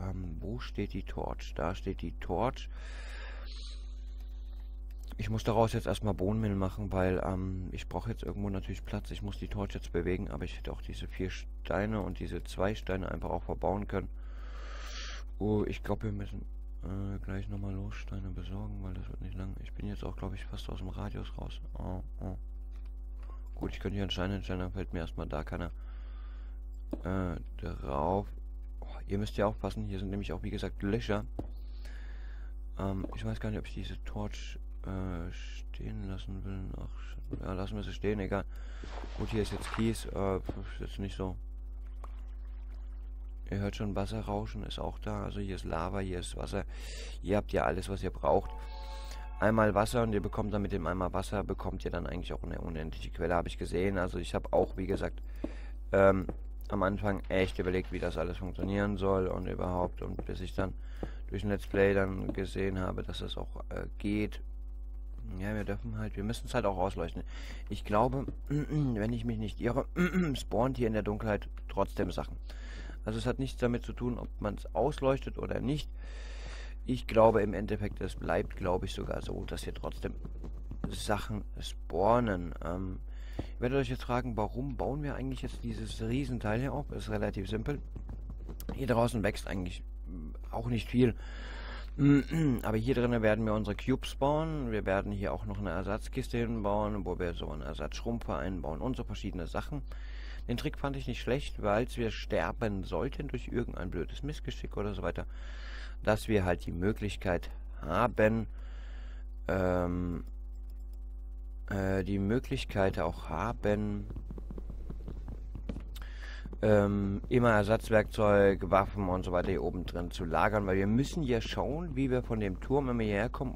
Ähm, wo steht die Torch? Da steht die Torch. Ich muss daraus jetzt erstmal Bohnenmehl machen, weil ähm, ich brauche jetzt irgendwo natürlich Platz. Ich muss die Torch jetzt bewegen, aber ich hätte auch diese vier Steine und diese zwei Steine einfach auch verbauen können. Oh, ich glaube, wir müssen äh, gleich nochmal los Steine besorgen, weil das wird nicht lang. Ich bin jetzt auch, glaube ich, fast aus dem Radius raus. Oh, oh. Gut, ich könnte hier einen Stein hinstellen, dann fällt mir erstmal da keiner äh, drauf. Oh, ihr müsst ja aufpassen, hier sind nämlich auch, wie gesagt, Löcher. Ähm, ich weiß gar nicht, ob ich diese Torch... stehen lassen will. Ach, ja, lassen wir sie stehen, egal. Gut, hier ist jetzt Kies. Äh, ist jetzt nicht so. Ihr hört schon, Wasser rauschen ist auch da. Also hier ist Lava, hier ist Wasser. Hier habt ihr alles, was ihr braucht. Einmal Wasser und ihr bekommt dann mit dem einmal Wasser, bekommt ihr dann eigentlich auch eine unendliche Quelle, habe ich gesehen. Also ich habe auch, wie gesagt, ähm, am Anfang echt überlegt, wie das alles funktionieren soll und überhaupt. Und bis ich dann durch ein Let's Play dann gesehen habe, dass das auch äh, geht. Ja, wir dürfen halt, wir müssen es halt auch ausleuchten. Ich glaube, wenn ich mich nicht irre, spawnt hier in der Dunkelheit trotzdem Sachen. Also es hat nichts damit zu tun, ob man es ausleuchtet oder nicht. Ich glaube im Endeffekt, es bleibt, glaube ich, sogar so, dass hier trotzdem Sachen spawnen. Ähm, ich werde euch jetzt fragen, warum bauen wir eigentlich jetzt dieses Riesenteil hier auf? Ist relativ simpel. Hier draußen wächst eigentlich auch nicht viel. Aber hier drinnen werden wir unsere Cubes bauen. Wir werden hier auch noch eine Ersatzkiste hinbauen, wo wir so einen Ersatzschrumpfer einbauen und so verschiedene Sachen. Den Trick fand ich nicht schlecht, weil wir sterben sollten durch irgendein blödes Missgeschick oder so weiter, dass wir halt die Möglichkeit haben, ähm, äh, die Möglichkeit auch haben, Ähm, immer Ersatzwerkzeug, Waffen und so weiter hier oben drin zu lagern, weil wir müssen ja schauen, wie wir von dem Turm immer hierher kommen.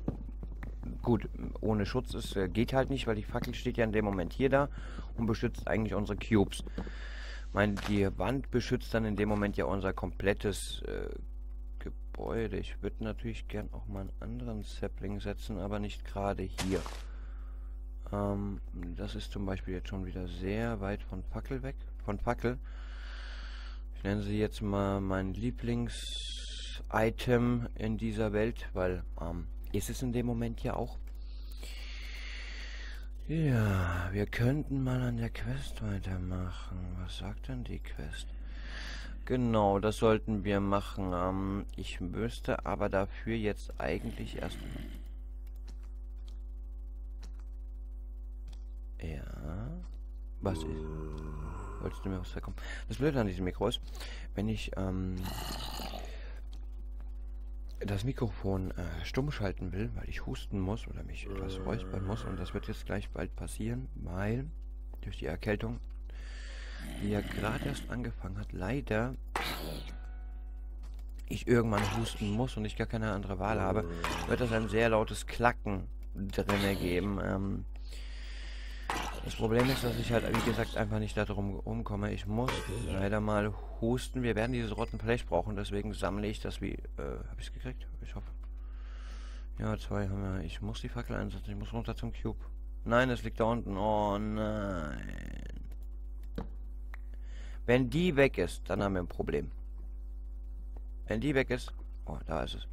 Gut, ohne Schutz ist, geht halt nicht, weil die Fackel steht ja in dem Moment hier da und beschützt eigentlich unsere Cubes. Ich meine, die Wand beschützt dann in dem Moment ja unser komplettes äh, Gebäude. Ich würde natürlich gern auch mal einen anderen Sapling setzen, aber nicht gerade hier. Ähm, das ist zum Beispiel jetzt schon wieder sehr weit von Fackel weg, von Fackel. Ich nenne sie jetzt mal mein Lieblings-Item in dieser Welt, weil ähm, ist es in dem Moment ja auch. Ja, wir könnten mal an der Quest weitermachen. Was sagt denn die Quest? Genau, das sollten wir machen. Ähm, ich müsste aber dafür jetzt eigentlich erst... Ja... Was ist? Wolltest du mir was verkommen? Das Blöde an diesem Mikro ist, wenn ich ähm, das Mikrofon äh, stumm schalten will, weil ich husten muss oder mich etwas räuspern muss, und das wird jetzt gleich bald passieren, weil durch die Erkältung, die ja gerade erst angefangen hat, leider ich irgendwann husten muss und ich gar keine andere Wahl habe, wird das ein sehr lautes Klacken drin geben. Ähm, Das Problem ist, dass ich halt, wie gesagt, einfach nicht darum umkomme. Ich muss leider mal husten. Wir werden dieses rotten Blech brauchen, deswegen sammle ich das wie... Äh, hab ich's gekriegt? Ich hoffe. Ja, zwei haben wir. Ich muss die Fackel einsetzen. Ich muss runter zum Cube. Nein, es liegt da unten. Oh, nein. Wenn die weg ist, dann haben wir ein Problem. Wenn die weg ist... Oh, da ist es.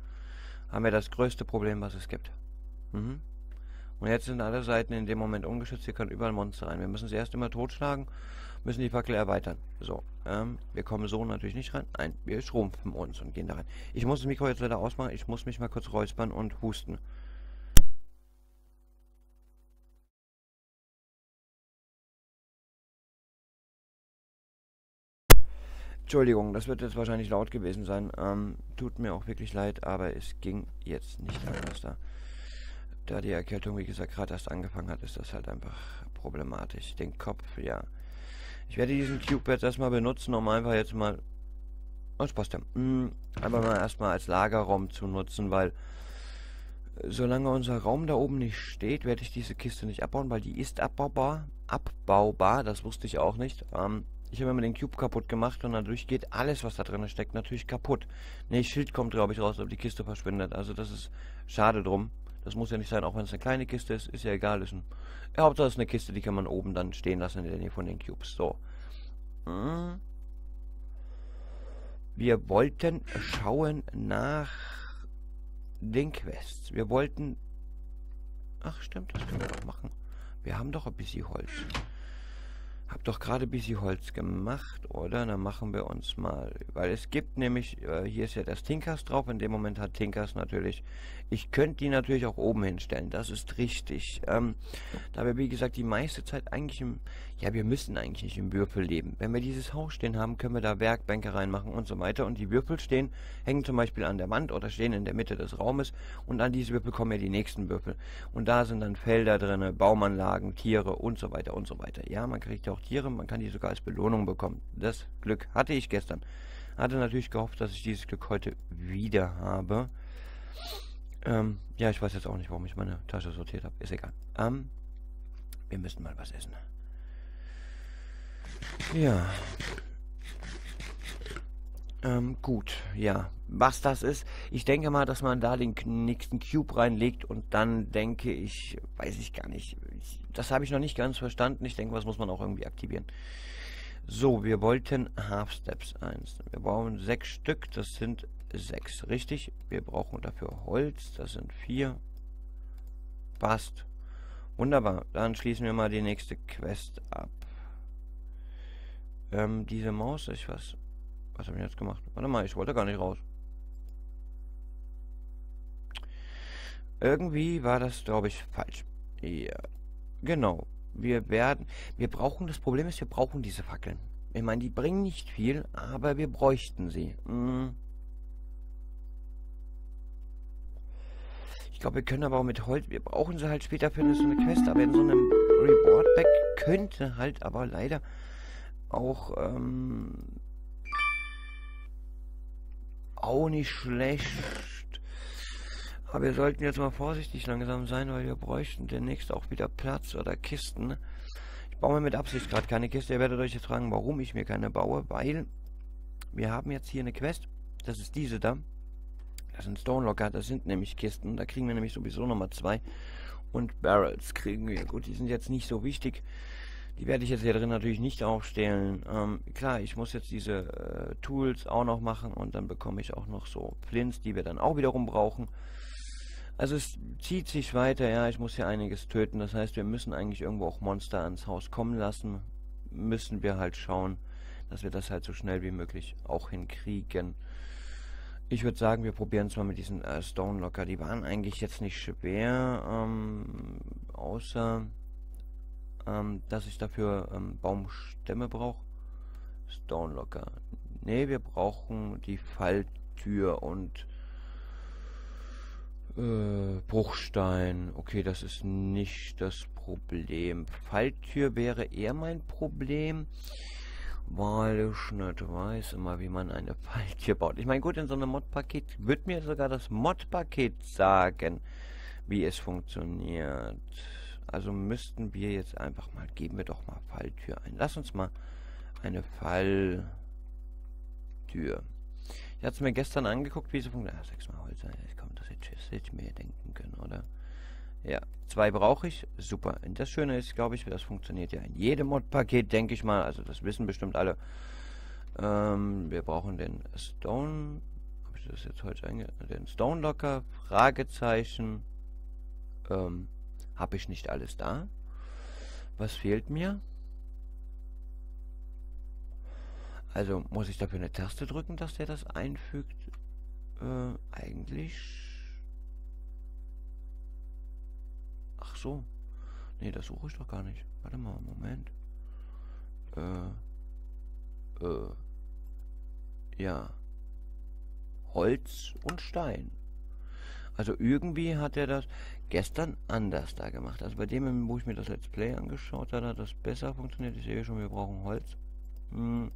Haben wir das größte Problem, was es gibt. Mhm. Und jetzt sind alle Seiten in dem Moment ungeschützt. Hier können überall Monster rein. Wir müssen sie erst immer totschlagen, müssen die Fackel erweitern. So, ähm, wir kommen so natürlich nicht rein. Nein, wir schrumpfen uns und gehen da rein. Ich muss das Mikro jetzt leider ausmachen. Ich muss mich mal kurz räuspern und husten. Entschuldigung, das wird jetzt wahrscheinlich laut gewesen sein. Ähm, tut mir auch wirklich leid, aber es ging jetzt nicht anders da. Da die Erkältung, wie gesagt, gerade erst angefangen hat, ist das halt einfach problematisch. Den Kopf, ja. Ich werde diesen Cube jetzt erstmal benutzen, um einfach jetzt mal... Oh, das passt ja. Mhm. Aber mal erstmal als Lagerraum zu nutzen, weil... Solange unser Raum da oben nicht steht, werde ich diese Kiste nicht abbauen, weil die ist abbaubar. Abbaubar, das wusste ich auch nicht. Ähm, ich habe mir den Cube kaputt gemacht und dadurch geht alles, was da drin steckt, natürlich kaputt. Ne, Schild kommt, glaube ich, raus, aber die Kiste verschwindet. Also das ist schade drum. Das muss ja nicht sein, auch wenn es eine kleine Kiste ist. Ist ja egal. Ist ein, ja, Hauptsache ist eine Kiste, die kann man oben dann stehen lassen in der Nähe von den Cubes. So. Hm. Wir wollten schauen nach... den Quests. Wir wollten... Ach stimmt, das können wir doch machen. Wir haben doch ein bisschen Holz. Hab doch gerade ein bisschen Holz gemacht, oder? Dann machen wir uns mal... Weil es gibt nämlich... Äh, hier ist ja das Tinkers drauf. In dem Moment hat Tinkers natürlich... Ich könnte die natürlich auch oben hinstellen. Das ist richtig. Ähm, da wir, wie gesagt, die meiste Zeit eigentlich im... Ja, wir müssen eigentlich nicht im Würfel leben. Wenn wir dieses Haus stehen haben, können wir da Werkbänke reinmachen und so weiter. Und die Würfel stehen, hängen zum Beispiel an der Wand oder stehen in der Mitte des Raumes. Und an diese Würfel kommen ja die nächsten Würfel. Und da sind dann Felder drin, Baumanlagen, Tiere und so weiter und so weiter. Ja, man kriegt ja auch Tiere, man kann die sogar als Belohnung bekommen. Das Glück hatte ich gestern. Hatte natürlich gehofft, dass ich dieses Glück heute wieder habe. Ähm, ja, ich weiß jetzt auch nicht, warum ich meine Tasche sortiert habe. Ist egal. Ähm, wir müssen mal was essen. Ja. Ähm, gut. Ja. Was das ist, ich denke mal, dass man da den nächsten Cube reinlegt und dann denke ich, weiß ich gar nicht. Ich, das habe ich noch nicht ganz verstanden. Ich denke, das muss man auch irgendwie aktivieren. So, wir wollten Half Steps eins. Wir brauchen sechs Stück, das sind sechs, richtig? Wir brauchen dafür Holz, das sind vier. Passt. Wunderbar. Dann schließen wir mal die nächste Quest ab. Ähm, diese Maus, ich weiß. Was habe ich jetzt gemacht? Warte mal, ich wollte gar nicht raus. Irgendwie war das, glaube ich, falsch. Ja, genau. Wir werden... Wir brauchen... Das Problem ist, wir brauchen diese Fackeln. Ich meine, die bringen nicht viel, aber wir bräuchten sie. Hm. Ich glaube, wir können aber auch mit Holz... Wir brauchen sie halt später für so eine Quest, aber in so einem Reward-Pack könnte halt aber leider auch... Ähm, auch nicht schlecht. Aber wir sollten jetzt mal vorsichtig langsam sein, weil wir bräuchten demnächst auch wieder Platz oder Kisten. Ich baue mir mit Absicht gerade keine Kiste. Ihr werdet euch jetzt fragen, warum ich mir keine baue, weil wir haben jetzt hier eine Quest. Das ist diese da. Das sind Stonelocker, das sind nämlich Kisten. Da kriegen wir nämlich sowieso nochmal zwei. Und Barrels kriegen wir. Gut, die sind jetzt nicht so wichtig. Die werde ich jetzt hier drin natürlich nicht aufstellen. Ähm, klar, ich muss jetzt diese äh, Tools auch noch machen und dann bekomme ich auch noch so Flints, die wir dann auch wiederum brauchen. Also es zieht sich weiter, ja, ich muss hier einiges töten. Das heißt, wir müssen eigentlich irgendwo auch Monster ans Haus kommen lassen. Müssen wir halt schauen, dass wir das halt so schnell wie möglich auch hinkriegen. Ich würde sagen, wir probieren es mal mit diesen äh, Stonelocker. Die waren eigentlich jetzt nicht schwer, ähm, außer... dass ich dafür ähm, Baumstämme brauche. Stonelocker. Ne, wir brauchen die Falltür und äh, Bruchstein. Okay, das ist nicht das Problem. Falltür wäre eher mein Problem, weil ich nicht weiß immer, wie man eine Falltür baut. Ich meine, gut, in so einem Mod-Paket wird mir sogar das Mod-Paket sagen, wie es funktioniert. Also müssten wir jetzt einfach mal, geben wir doch mal Falltür ein. Lass uns mal eine Falltür. Ich hatte es mir gestern angeguckt, wie sie funktioniert. Ah, sechsmal Holz. Komm, das hätte ich mir denken können, oder? Ja, zwei brauche ich. Super. Und das Schöne ist, glaube ich, das funktioniert ja in jedem Mod-Paket, denke ich mal. Also das wissen bestimmt alle. Ähm, wir brauchen den Stone... Habe ich das jetzt heute einge... Den Stonelocker, Fragezeichen. Ähm... Habe ich nicht alles da? Was fehlt mir? Also muss ich dafür eine Taste drücken, dass der das einfügt? Äh, eigentlich... Ach so. Nee, das suche ich doch gar nicht. Warte mal, Moment. Äh, äh, ja. Holz und Stein. Also irgendwie hat er das gestern anders da gemacht. Also bei dem, wo ich mir das Let's Play angeschaut habe, hat das besser funktioniert. Ich sehe schon, wir brauchen Holz. Hm.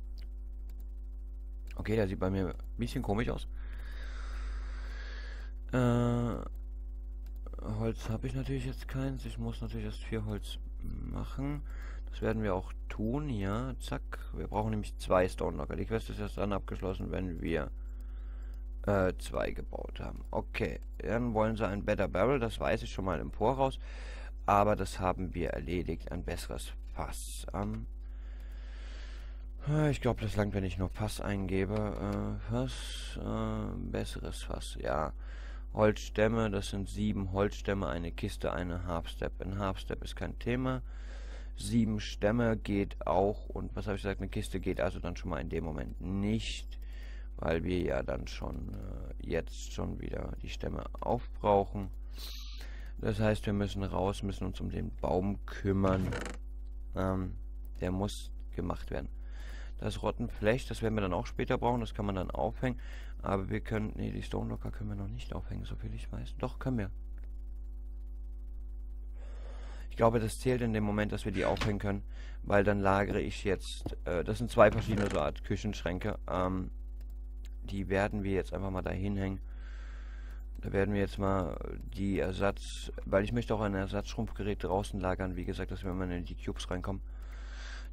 Okay, der sieht bei mir ein bisschen komisch aus. Äh, Holz habe ich natürlich jetzt keins. Ich muss natürlich erst vier Holz machen. Das werden wir auch tun. Ja, zack. Wir brauchen nämlich zwei Stone Locker. Die Quest ist erst dann abgeschlossen, wenn wir äh, zwei gebaut haben. Okay, dann wollen sie ein Better Barrel. Das weiß ich schon mal im Voraus. Aber das haben wir erledigt. Ein besseres Fass. Ähm, ich glaube, das langt, wenn ich nur Fass eingebe. Äh, Fass, äh, besseres Fass, ja. Holzstämme, das sind sieben Holzstämme, eine Kiste, eine Half-Step. Ein Half-Step ist kein Thema. Sieben Stämme geht auch. Und was habe ich gesagt, eine Kiste geht also dann schon mal in dem Moment nicht. Weil wir ja dann schon äh, jetzt schon wieder die Stämme aufbrauchen. Das heißt, wir müssen raus, müssen uns um den Baum kümmern. Ähm, der muss gemacht werden. Das Rottenflecht, das werden wir dann auch später brauchen, das kann man dann aufhängen. Aber wir können, nee, die Stone Locker können wir noch nicht aufhängen, soviel ich weiß. Doch, können wir. Ich glaube, das zählt in dem Moment, dass wir die aufhängen können, weil dann lagere ich jetzt, äh, das sind zwei verschiedene so Art Küchenschränke. Ähm, die werden wir jetzt einfach mal dahin hängen. Da werden wir jetzt mal die Ersatz, weil ich möchte auch ein Ersatzschrumpfgerät draußen lagern, wie gesagt, dass wir mal in die Cubes reinkommen.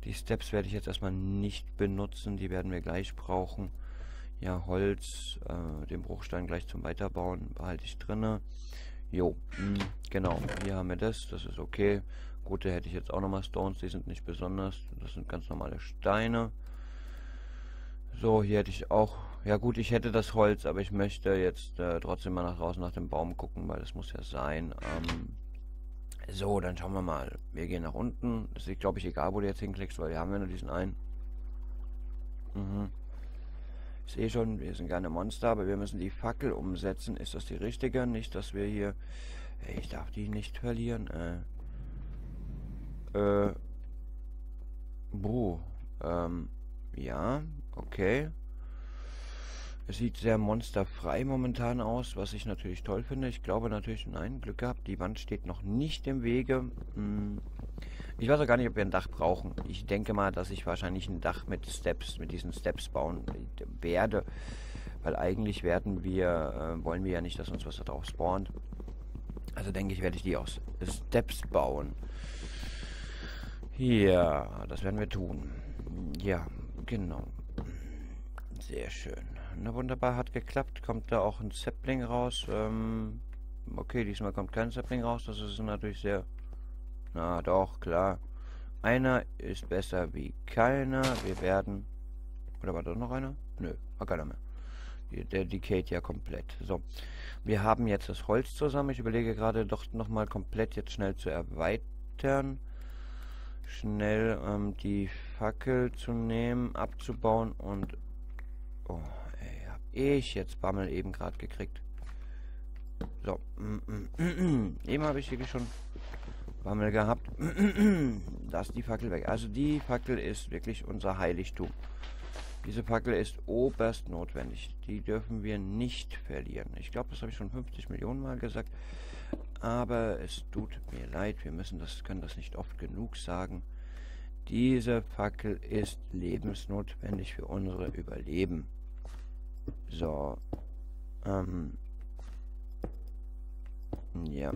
Die Steps werde ich jetzt erstmal nicht benutzen, die werden wir gleich brauchen. Ja, Holz, äh, den Bruchstein gleich zum Weiterbauen behalte ich drinne. Jo, mh, genau, hier haben wir das, das ist okay. Gut, da hätte ich jetzt auch nochmal Stones, die sind nicht besonders, das sind ganz normale Steine. So, hier hätte ich auch, ja gut, ich hätte das Holz, aber ich möchte jetzt äh, trotzdem mal nach draußen nach dem Baum gucken, weil das muss ja sein. Ähm, So, dann schauen wir mal. Wir gehen nach unten. Das ist, glaube ich, egal, wo du jetzt hinklickst, weil hier haben wir nur diesen einen. Mhm. Ich sehe schon, wir sind keine Monster, aber wir müssen die Fackel umsetzen. Ist das die richtige? Nicht, dass wir hier... Ich darf die nicht verlieren. Äh. Äh. Boah. Ähm. Ja, okay. Es sieht sehr monsterfrei momentan aus, was ich natürlich toll finde. Ich glaube natürlich, nein, Glück gehabt, die Wand steht noch nicht im Wege. Hm. Ich weiß auch gar nicht, ob wir ein Dach brauchen. Ich denke mal, dass ich wahrscheinlich ein Dach mit Steps, mit diesen Steps bauen werde. Weil eigentlich werden wir, äh, wollen wir ja nicht, dass uns was da drauf spawnt. Also denke ich, werde ich die aus Steps bauen. Ja, das werden wir tun. Ja, genau. Sehr schön. Na wunderbar, hat geklappt. Kommt da auch ein Sapling raus? Ähm, okay, diesmal kommt kein Sapling raus. Das ist natürlich sehr... Na doch, klar. Einer ist besser wie keiner. Wir werden... Oder war da noch einer? Nö, war keiner mehr. Die, der decayt ja komplett. So, wir haben jetzt das Holz zusammen. Ich überlege gerade doch nochmal komplett jetzt schnell zu erweitern. Schnell ähm, die Fackel zu nehmen, abzubauen und... Oh. Ich jetzt Bammel eben gerade gekriegt. So. Eben habe ich hier schon Bammel gehabt. Da ist die Fackel weg. Also die Fackel ist wirklich unser Heiligtum. Diese Fackel ist oberst notwendig. Die dürfen wir nicht verlieren. Ich glaube, das habe ich schon fünfzig Millionen Mal gesagt. Aber es tut mir leid. Wir müssen das, können das nicht oft genug sagen. Diese Fackel ist lebensnotwendig für unsere Überleben. So, ähm, ja,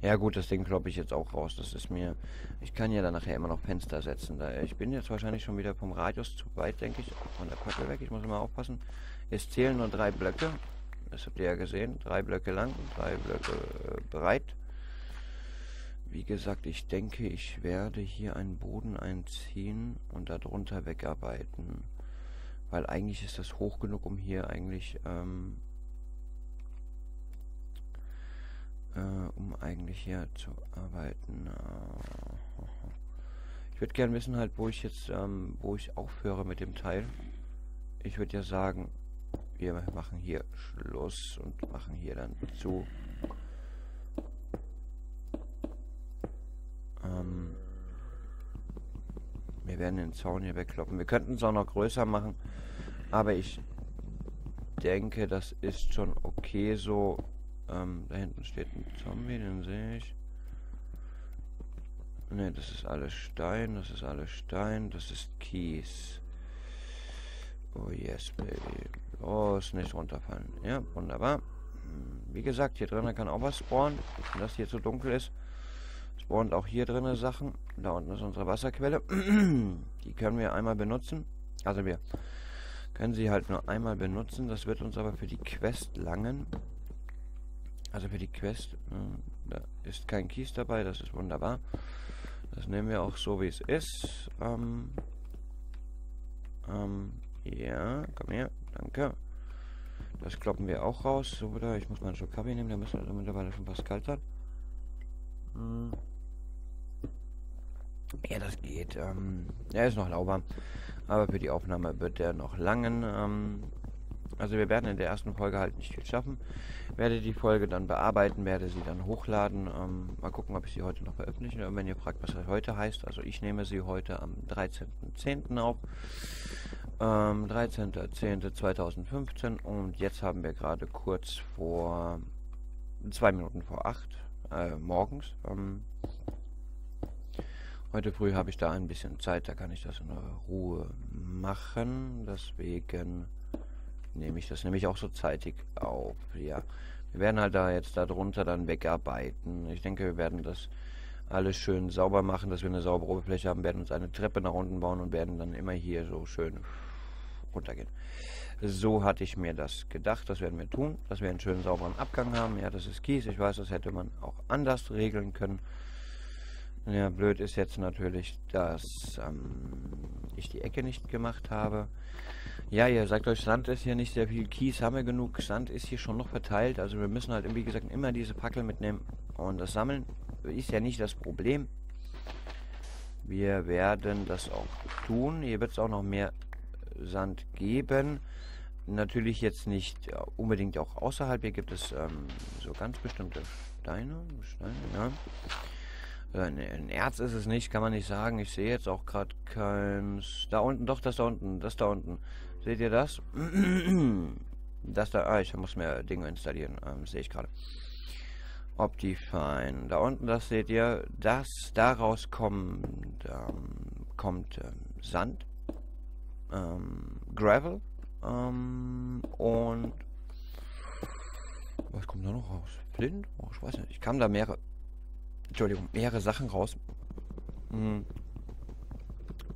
ja gut, das Ding kloppe ich jetzt auch raus, das ist mir, ich kann ja dann nachher immer noch Fenster setzen, da ich bin jetzt wahrscheinlich schon wieder vom Radius zu weit, denke ich, von der Fackel weg, ich muss immer aufpassen, es zählen nur drei Blöcke, das habt ihr ja gesehen, drei Blöcke lang und drei Blöcke äh, breit. Wie gesagt, ich denke, ich werde hier einen Boden einziehen und darunter wegarbeiten. Weil eigentlich ist das hoch genug, um hier eigentlich, ähm, äh, um eigentlich hier zu arbeiten. Ich würde gerne wissen halt, wo ich jetzt, ähm, wo ich aufhöre mit dem Teil. Ich würde ja sagen, wir machen hier Schluss und machen hier dann zu. Ähm, wir werden den Zaun hier wegkloppen. Wir könnten es auch noch größer machen, aber ich denke, das ist schon okay so. Ähm, da hinten steht ein Zombie, den sehe ich. Ne, das ist alles Stein, das ist alles Stein, das ist Kies. Oh yes, baby. Bloß nicht runterfallen. Ja, wunderbar. Wie gesagt, hier drin kann auch was spawnen. Wenn das hier zu dunkel ist, spawnt auch hier drin Sachen. Da unten ist unsere Wasserquelle. Die können wir einmal benutzen. Also wir können sie halt nur einmal benutzen. Das wird uns aber für die Quest langen. Also für die Quest, da ist kein Kies dabei, das ist wunderbar. Das nehmen wir auch so, wie es ist. Ähm, ähm, ja, komm her, danke. Das kloppen wir auch raus. So, oder? Ich muss mal einen Schluck Kaffee nehmen, der müsste also mittlerweile schon fast kalt sein. Hm. Ja, das geht. Ähm, er ist noch lauwarm. Aber für die Aufnahme wird der noch langen. Ähm, also wir werden in der ersten Folge halt nicht viel schaffen. Werde die Folge dann bearbeiten, werde sie dann hochladen. Ähm, mal gucken, ob ich sie heute noch veröffentliche. Und wenn ihr fragt, was das heute heißt, also ich nehme sie heute am dreizehnten zehnten auf. Ähm, dreizehnten zehnten zweitausendfünfzehn und jetzt haben wir gerade kurz vor zwei Minuten vor acht äh, morgens. Ähm, heute früh habe ich da ein bisschen Zeit, da kann ich das in Ruhe machen. Deswegen nehme ich das nämlich auch so zeitig auf. Ja, wir werden halt da jetzt darunter dann wegarbeiten. Ich denke, wir werden das alles schön sauber machen, dass wir eine saubere Oberfläche haben, werden uns eine Treppe nach unten bauen und werden dann immer hier so schön runtergehen. So hatte ich mir das gedacht, das werden wir tun, dass wir einen schönen sauberen Abgang haben. Ja, das ist Kies, ich weiß, das hätte man auch anders regeln können. Ja, blöd ist jetzt natürlich, dass ähm, ich die Ecke nicht gemacht habe. Ja, ihr sagt euch, Sand ist hier nicht sehr viel, Kies haben wir genug, Sand ist hier schon noch verteilt, also wir müssen halt, wie gesagt, immer diese Packel mitnehmen und das sammeln ist ja nicht das Problem. Wir werden das auch tun, hier wird es auch noch mehr Sand geben. Natürlich jetzt nicht unbedingt auch außerhalb, hier gibt es ähm, so ganz bestimmte Steine, Steine, ja. Ein Erz ist es nicht, kann man nicht sagen. Ich sehe jetzt auch gerade keins. Da unten, doch, das da unten, das da unten. Seht ihr das? Das da, ah, ich muss mir Dinge installieren, ähm, sehe ich gerade. Optifine. Da unten, das seht ihr, das daraus kommt, ähm, kommt ähm, Sand, ähm, Gravel ähm, und was kommt da noch raus? Flint? Oh, ich weiß nicht. Ich kam da mehrere, Entschuldigung, mehrere Sachen raus. Hm.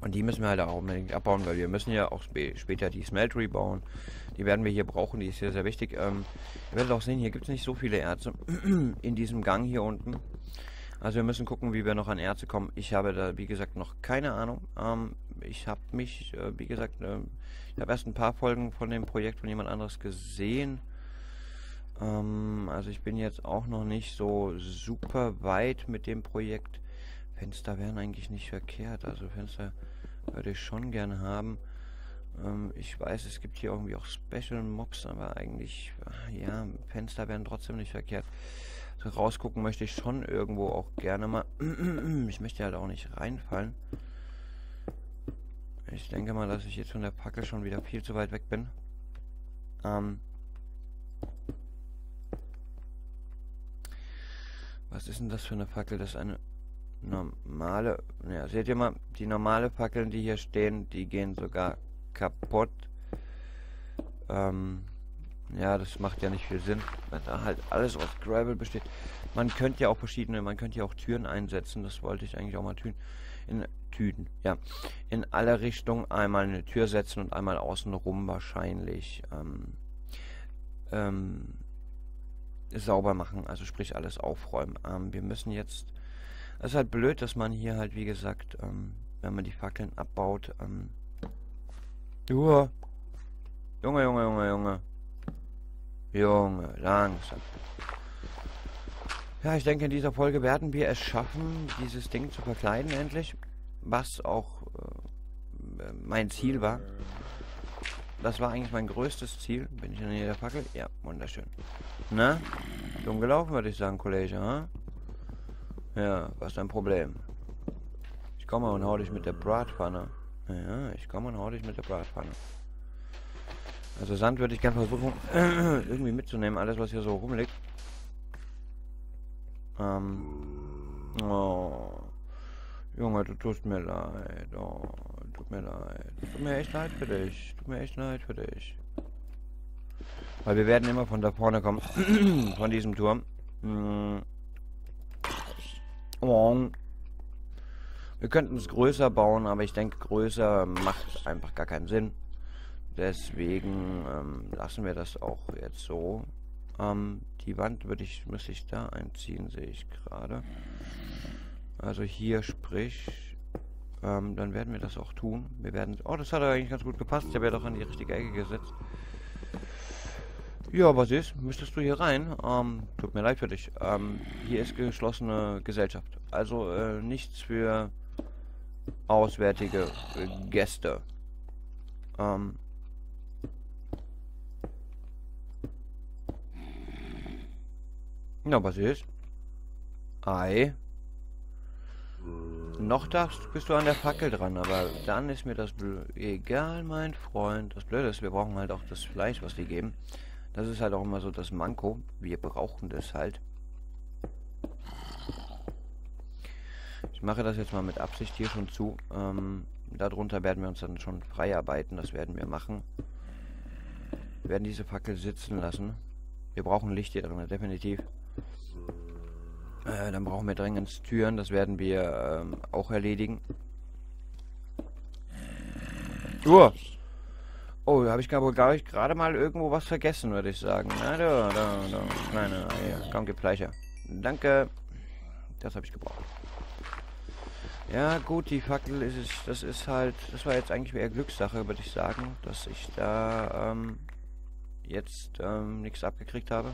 Und die müssen wir halt auch unbedingt abbauen, weil wir müssen ja auch sp später die Smeltery bauen. Die werden wir hier brauchen, die ist hier sehr wichtig. Ähm, ihr werdet auch sehen, hier gibt es nicht so viele Erze in diesem Gang hier unten. Also wir müssen gucken, wie wir noch an Erze kommen. Ich habe da, wie gesagt, noch keine Ahnung. Ähm, ich habe mich, äh, wie gesagt, äh, ich habe erst ein paar Folgen von dem Projekt von jemand anderes gesehen. Ähm, also ich bin jetzt auch noch nicht so super weit mit dem Projekt. Fenster wären eigentlich nicht verkehrt, also Fenster würde ich schon gern haben. Ähm, ich weiß, es gibt hier irgendwie auch Special Mobs, aber eigentlich, ja, Fenster wären trotzdem nicht verkehrt. So rausgucken möchte ich schon irgendwo auch gerne mal. Ich möchte halt auch nicht reinfallen. Ich denke mal, dass ich jetzt von der Packe schon wieder viel zu weit weg bin. Ähm... Was ist denn das für eine Fackel? Das ist eine normale... Ja, seht ihr mal, die normale Fackeln, die hier stehen, die gehen sogar kaputt. Ähm, ja, das macht ja nicht viel Sinn, wenn da halt alles aus Gravel besteht. Man könnte ja auch verschiedene, man könnte ja auch Türen einsetzen, das wollte ich eigentlich auch mal tun. In Tüten, ja. In alle Richtungen einmal eine Tür setzen und einmal außenrum wahrscheinlich. Ähm, ähm, sauber machen, also sprich alles aufräumen. Ähm, wir müssen jetzt... Es ist halt blöd, dass man hier halt, wie gesagt, ähm, wenn man die Fackeln abbaut, ähm... Uah. Junge, Junge, Junge, Junge. Junge, langsam. Ja, ich denke, in dieser Folge werden wir es schaffen, dieses Ding zu verkleiden endlich. Was auch äh, mein Ziel war. Das war eigentlich mein größtes Ziel. Bin ich in der Nähe der Fackel? Ja, wunderschön. Na? Dumm gelaufen, würde ich sagen, Kollege, ha? Ja, was ist dein Problem? Ich komme und hau dich mit der Bratpfanne. Ja, ich komme und hau dich mit der Bratpfanne. Also Sand würde ich gerne versuchen, irgendwie mitzunehmen, alles was hier so rumliegt. Ähm. Oh. Junge, du tust mir leid. Oh, tut mir leid. Tut mir echt leid für dich. Tut mir echt leid für dich. Weil wir werden immer von da vorne kommen. Von diesem Turm. Mm. Oh. Wir könnten es größer bauen, aber ich denke, größer macht einfach gar keinen Sinn. Deswegen ähm, lassen wir das auch jetzt so. Ähm, die Wand würde ich, müsste ich da einziehen, sehe ich gerade. Also hier sprich, ähm, dann werden wir das auch tun. Wir werden, oh, das hat eigentlich ganz gut gepasst. Ich habe ja doch an die richtige Ecke gesetzt. Ja, was ist? Müsstest du hier rein? Ähm, tut mir leid für dich. Ähm, hier ist geschlossene Gesellschaft. Also äh, nichts für auswärtige äh, Gäste. Ähm. Na, was ist? Ei. Noch darfst, bist du an der Fackel dran, aber dann ist mir das egal, mein Freund. Das Blöde ist, wir brauchen halt auch das Fleisch, was wir geben. Das ist halt auch immer so das Manko. Wir brauchen das halt. Ich mache das jetzt mal mit Absicht hier schon zu. Ähm, darunter werden wir uns dann schon freiarbeiten. Das werden wir machen. Wir werden diese Fackel sitzen lassen. Wir brauchen Licht hier drin, definitiv. Äh, dann brauchen wir dringend Türen. Das werden wir ähm, auch erledigen. Uah. Oh, habe ich gerade mal irgendwo was vergessen, würde ich sagen. Na, da, da, da. Nein, nein, ja. Komm, gib Fleisch her. Danke. Das habe ich gebraucht. Ja, gut, die Fackel ist es. Das ist halt. Das war jetzt eigentlich eher Glückssache, würde ich sagen, dass ich da ähm, jetzt ähm, nichts abgekriegt habe.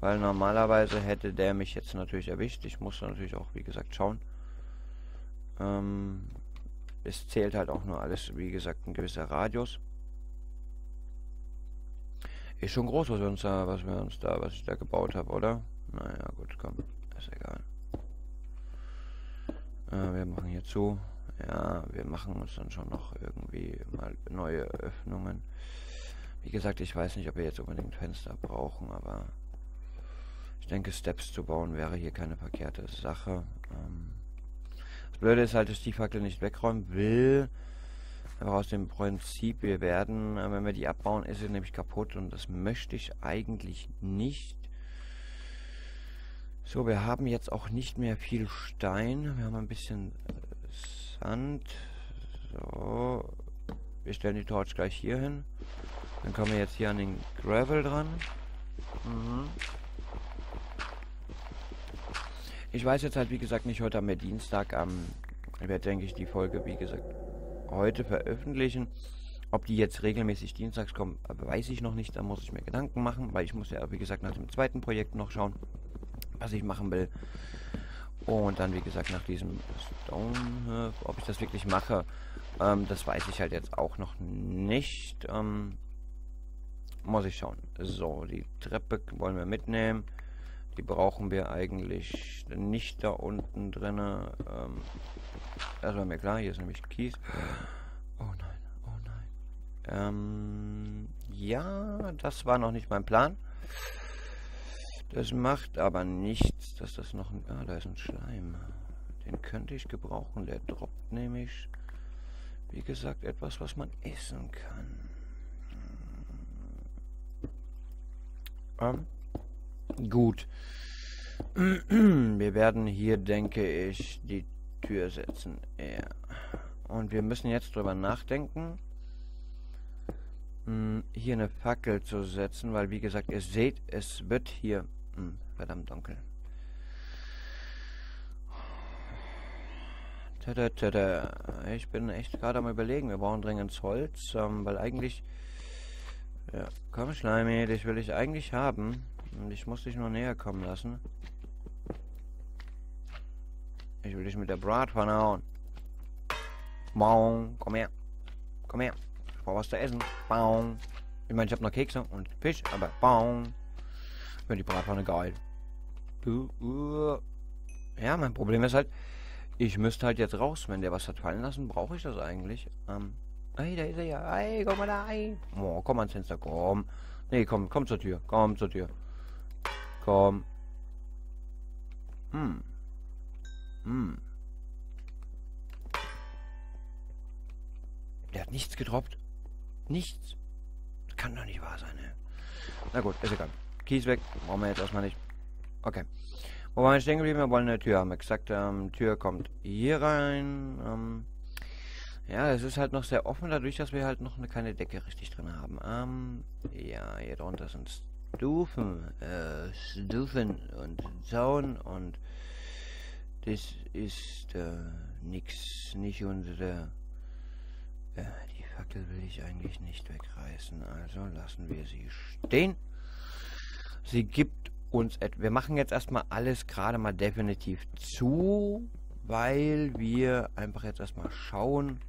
Weil normalerweise hätte der mich jetzt natürlich erwischt. Ich muss natürlich auch, wie gesagt, schauen. Ähm. Es zählt halt auch nur alles, wie gesagt, ein gewisser Radius. Ist schon groß, was wir uns da, was wir uns da, was ich da gebaut habe, oder? Naja, gut, komm. Ist egal. Äh, wir machen hier zu. Ja, wir machen uns dann schon noch irgendwie mal neue Öffnungen. Wie gesagt, ich weiß nicht, ob wir jetzt unbedingt Fenster brauchen, aber ich denke, Steps zu bauen wäre hier keine verkehrte Sache. Ähm Das Blöde ist halt, dass die Fackel nicht wegräumen will. Aber aus dem Prinzip, wir werden, wenn wir die abbauen, ist sie nämlich kaputt. Und das möchte ich eigentlich nicht. So, wir haben jetzt auch nicht mehr viel Stein. Wir haben ein bisschen Sand. So. Wir stellen die Torch gleich hier hin. Dann kommen wir jetzt hier an den Gravel dran. Mhm. Ich weiß jetzt halt, wie gesagt, nicht, heute haben wir Dienstag, am ich werde, denke ich, die Folge, wie gesagt, heute veröffentlichen. Ob die jetzt regelmäßig dienstags kommen, weiß ich noch nicht. Da muss ich mir Gedanken machen, weil ich muss ja, wie gesagt, nach dem zweiten Projekt noch schauen, was ich machen will. Und dann, wie gesagt, nach diesem Stonehaft, ob ich das wirklich mache, ähm, das weiß ich halt jetzt auch noch nicht. Ähm, muss ich schauen. So, die Treppe wollen wir mitnehmen. Die brauchen wir eigentlich nicht da unten drin. Ähm, das war mir klar, hier ist nämlich Kies. Oh nein, oh nein. Ähm, ja, das war noch nicht mein Plan. Das macht aber nichts, dass das noch ein... Ah, da ist ein Schleim. Den könnte ich gebrauchen. Der droppt nämlich, wie gesagt, etwas, was man essen kann. Ähm. Gut. Wir werden hier, denke ich, die Tür setzen. Ja. Und wir müssen jetzt drüber nachdenken, hier eine Fackel zu setzen, weil, wie gesagt, ihr seht, es wird hier verdammt dunkel. Tada, tada. Ich bin echt gerade am Überlegen. Wir brauchen dringend Holz, weil eigentlich... Ja, komm, Schleimi, dich will ich eigentlich haben. Ich muss dich nur näher kommen lassen. Ich will dich mit der Bratpfanne hauen. Baum, komm her. Komm her. Ich brauche was zu essen. Baum. Ich meine, ich habe noch Kekse und Fisch, aber baum. Ich finde die Bratpfanne geil. Ja, mein Problem ist halt, ich müsste halt jetzt raus. Wenn der was hat fallen lassen, brauche ich das eigentlich. Ähm, hey, da ist er ja. Hey, komm mal da rein. Oh, komm ans Fenster, komm. Nee, komm, komm zur Tür. Komm zur Tür. Komm. Hm. Hm. Der hat nichts gedroppt. Nichts. Das kann doch nicht wahr sein, ne? Na gut, ist egal. Kies weg. Brauchen wir jetzt erstmal nicht. Okay. Wo waren wir stehen geblieben? Wir wollen eine Tür haben. Wir haben gesagt, ähm, Tür kommt hier rein. Ähm, ja, es ist halt noch sehr offen, dadurch, dass wir halt noch eine kleine Decke richtig drin haben. Ähm, ja, hier drunter sind Stufen. Äh, Stufen und Zaun und das ist äh, nix. Nicht unsere... Äh, die Fackel will ich eigentlich nicht wegreißen, also lassen wir sie stehen. Sie gibt uns etwas. Wir machen jetzt erstmal alles gerade mal definitiv zu, weil wir einfach jetzt erstmal schauen.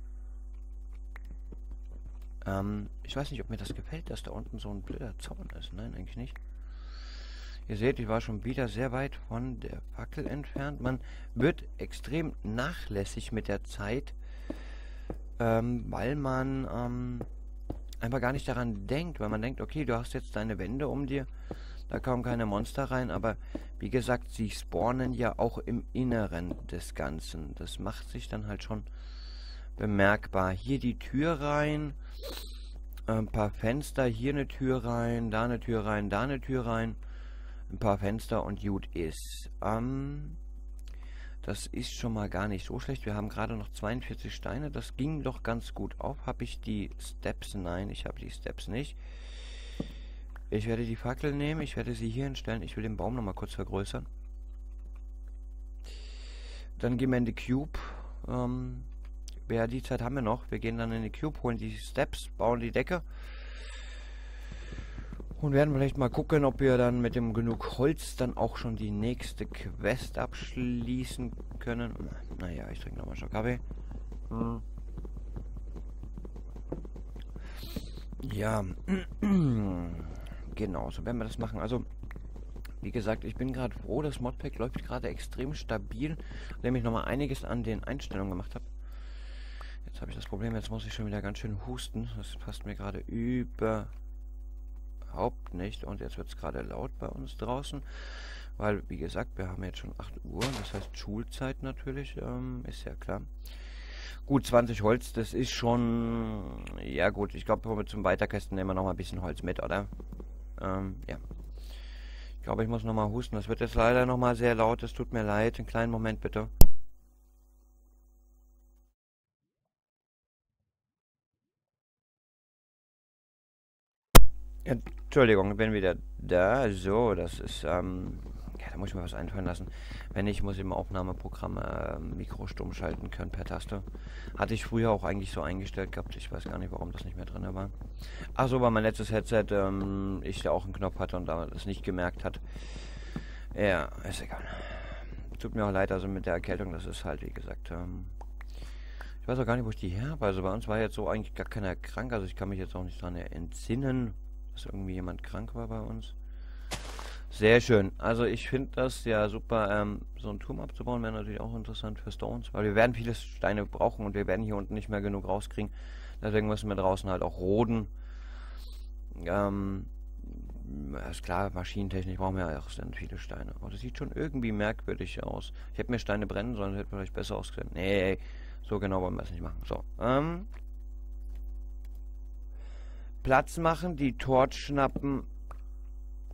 Ähm, ich weiß nicht, ob mir das gefällt, dass da unten so ein blöder Zaun ist. Nein, eigentlich nicht. Ihr seht, ich war schon wieder sehr weit von der Fackel entfernt. Man wird extrem nachlässig mit der Zeit, ähm, weil man ähm, einfach gar nicht daran denkt, weil man denkt, okay, du hast jetzt deine Wände um dir. Da kommen keine Monster rein, aber wie gesagt, sie spawnen ja auch im Inneren des Ganzen. Das macht sich dann halt schon bemerkbar. Hier die Tür rein, ein paar Fenster, hier eine Tür rein, da eine Tür rein, da eine Tür rein, ein paar Fenster und gut ist. Ähm, das ist schon mal gar nicht so schlecht. Wir haben gerade noch zweiundvierzig Steine, das ging doch ganz gut auf. Habe ich die Steps? Nein, ich habe die Steps nicht. Ich werde die Fackel nehmen, ich werde sie hier hinstellen. Ich will den Baum nochmal kurz vergrößern. Dann gehen wir in die Cube. Ähm, ja, die Zeit haben wir noch. Wir gehen dann in die Cube, holen die Steps, bauen die Decke. Und werden vielleicht mal gucken, ob wir dann mit dem genug Holz dann auch schon die nächste Quest abschließen können. Naja, ich trinke nochmal einen Schluck Kaffee. Hm. Ja. Genau, so werden wir das machen. Also, wie gesagt, ich bin gerade froh, das Modpack läuft gerade extrem stabil, nämlich nochmal einiges an den Einstellungen gemacht habe. Jetzt habe ich das Problem, jetzt muss ich schon wieder ganz schön husten. Das passt mir gerade überhaupt nicht. Und jetzt wird es gerade laut bei uns draußen, weil, wie gesagt, wir haben jetzt schon acht Uhr, das heißt Schulzeit natürlich, ähm, ist ja klar. Gut, zwanzig Holz, das ist schon... Ja gut, ich glaube, zum Weiterkästen nehmen wir nochmal ein bisschen Holz mit, oder? Ähm, ja. Ich glaube, ich muss nochmal husten. Das wird jetzt leider nochmal sehr laut. Es tut mir leid. Einen kleinen Moment, bitte. Entschuldigung, bin wieder da. So, das ist... Ähm ja, da muss ich mir was einfallen lassen. Wenn nicht, muss ich im Aufnahmeprogramm äh, Mikro stumm schalten können per Taste. Hatte ich früher auch eigentlich so eingestellt gehabt. Ich weiß gar nicht, warum das nicht mehr drin war. Ach so, weil mein letztes Headset ähm, ich da auch einen Knopf hatte und da das nicht gemerkt hat. Ja, ist egal. Tut mir auch leid, also mit der Erkältung, das ist halt, wie gesagt... Ähm, ich weiß auch gar nicht, wo ich die her habe. Also bei uns war jetzt so eigentlich gar keiner krank. Also ich kann mich jetzt auch nicht dran entsinnen, dass irgendwie jemand krank war bei uns. Sehr schön. Also ich finde das ja super, ähm, so einen Turm abzubauen wäre natürlich auch interessant für Stones, weil wir werden viele Steine brauchen und wir werden hier unten nicht mehr genug rauskriegen. Deswegen müssen wir draußen halt auch roden. Ähm, ist klar, maschinentechnisch brauchen wir ja auch dann viele Steine. Aber das sieht schon irgendwie merkwürdig aus. Ich hätte mir Steine brennen sollen, das hätte vielleicht besser ausgesehen. Nee, so genau wollen wir es nicht machen. So, ähm, Platz machen, die Torch schnappen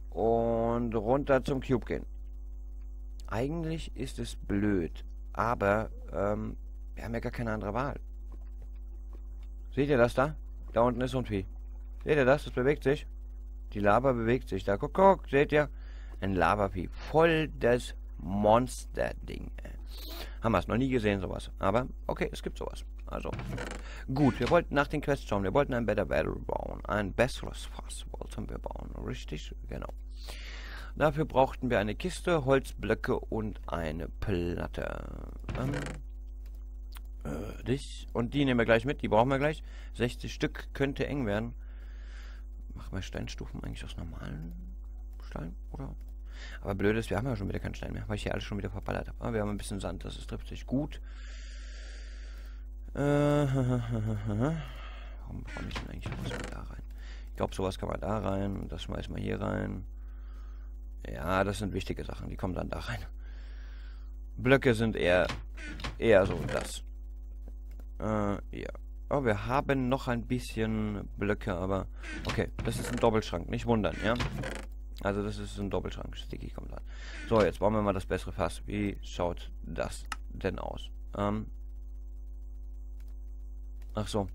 und runter zum Cube gehen. Eigentlich ist es blöd, aber ähm, wir haben ja gar keine andere Wahl. Seht ihr das da? Da unten ist so ein Vieh. Seht ihr das? Das bewegt sich. Die Lava bewegt sich. Da guck, guck, seht ihr? Ein Lavavieh. Voll das Monsterding. Haben wir es noch nie gesehen, sowas. Aber okay, es gibt sowas. Also gut, wir wollten nach den Quests schauen. Wir wollten ein Better Battle bauen. Ein besseres Fass wollten wir bauen. Richtig? Genau. Dafür brauchten wir eine Kiste, Holzblöcke und eine Platte. Ähm, äh, dich. Und die nehmen wir gleich mit. Die brauchen wir gleich. sechzig Stück könnte eng werden. Machen wir Steinstufen eigentlich aus normalen Stein, oder? Aber blöd ist, wir haben ja schon wieder keinen Stein mehr, weil ich hier alles schon wieder verballert habe. Aber wir haben ein bisschen Sand, das ist, trifft sich gut. Äh, warum komme ich denn eigentlich was da rein? Ich glaube, sowas kann man da rein und das schmeißen wir hier rein. Ja, das sind wichtige Sachen, die kommen dann da rein. Blöcke sind eher, eher so das. Äh, ja. Oh, wir haben noch ein bisschen Blöcke, aber... Okay, das ist ein Doppelschrank, nicht wundern, ja? Also das ist ein Doppelschrank, sticky kommt an. So, jetzt bauen wir mal das bessere Fass. Wie schaut das denn aus? Ähm... Ach so.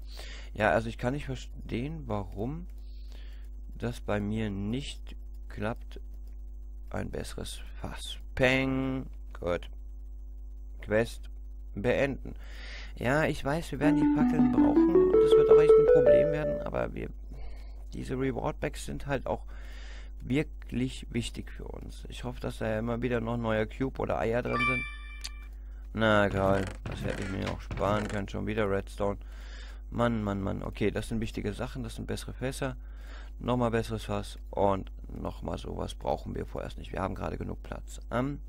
Ja, also ich kann nicht verstehen, warum das bei mir nicht klappt. Ein besseres Fass. Peng. Gut. Quest beenden. Ja, ich weiß, wir werden die Fackeln brauchen. Das wird auch echt ein Problem werden, aber wir... Diese Reward-Bags sind halt auch wirklich wichtig für uns. Ich hoffe, dass da immer wieder noch neue Cube oder Eier drin sind. Na geil, das hätte ich mir auch sparen können. Schon wieder Redstone. Mann, Mann, Mann. Okay, das sind wichtige Sachen. Das sind bessere Fässer. Nochmal besseres Fass. Und nochmal sowas brauchen wir vorerst nicht. Wir haben gerade genug Platz. Ähm,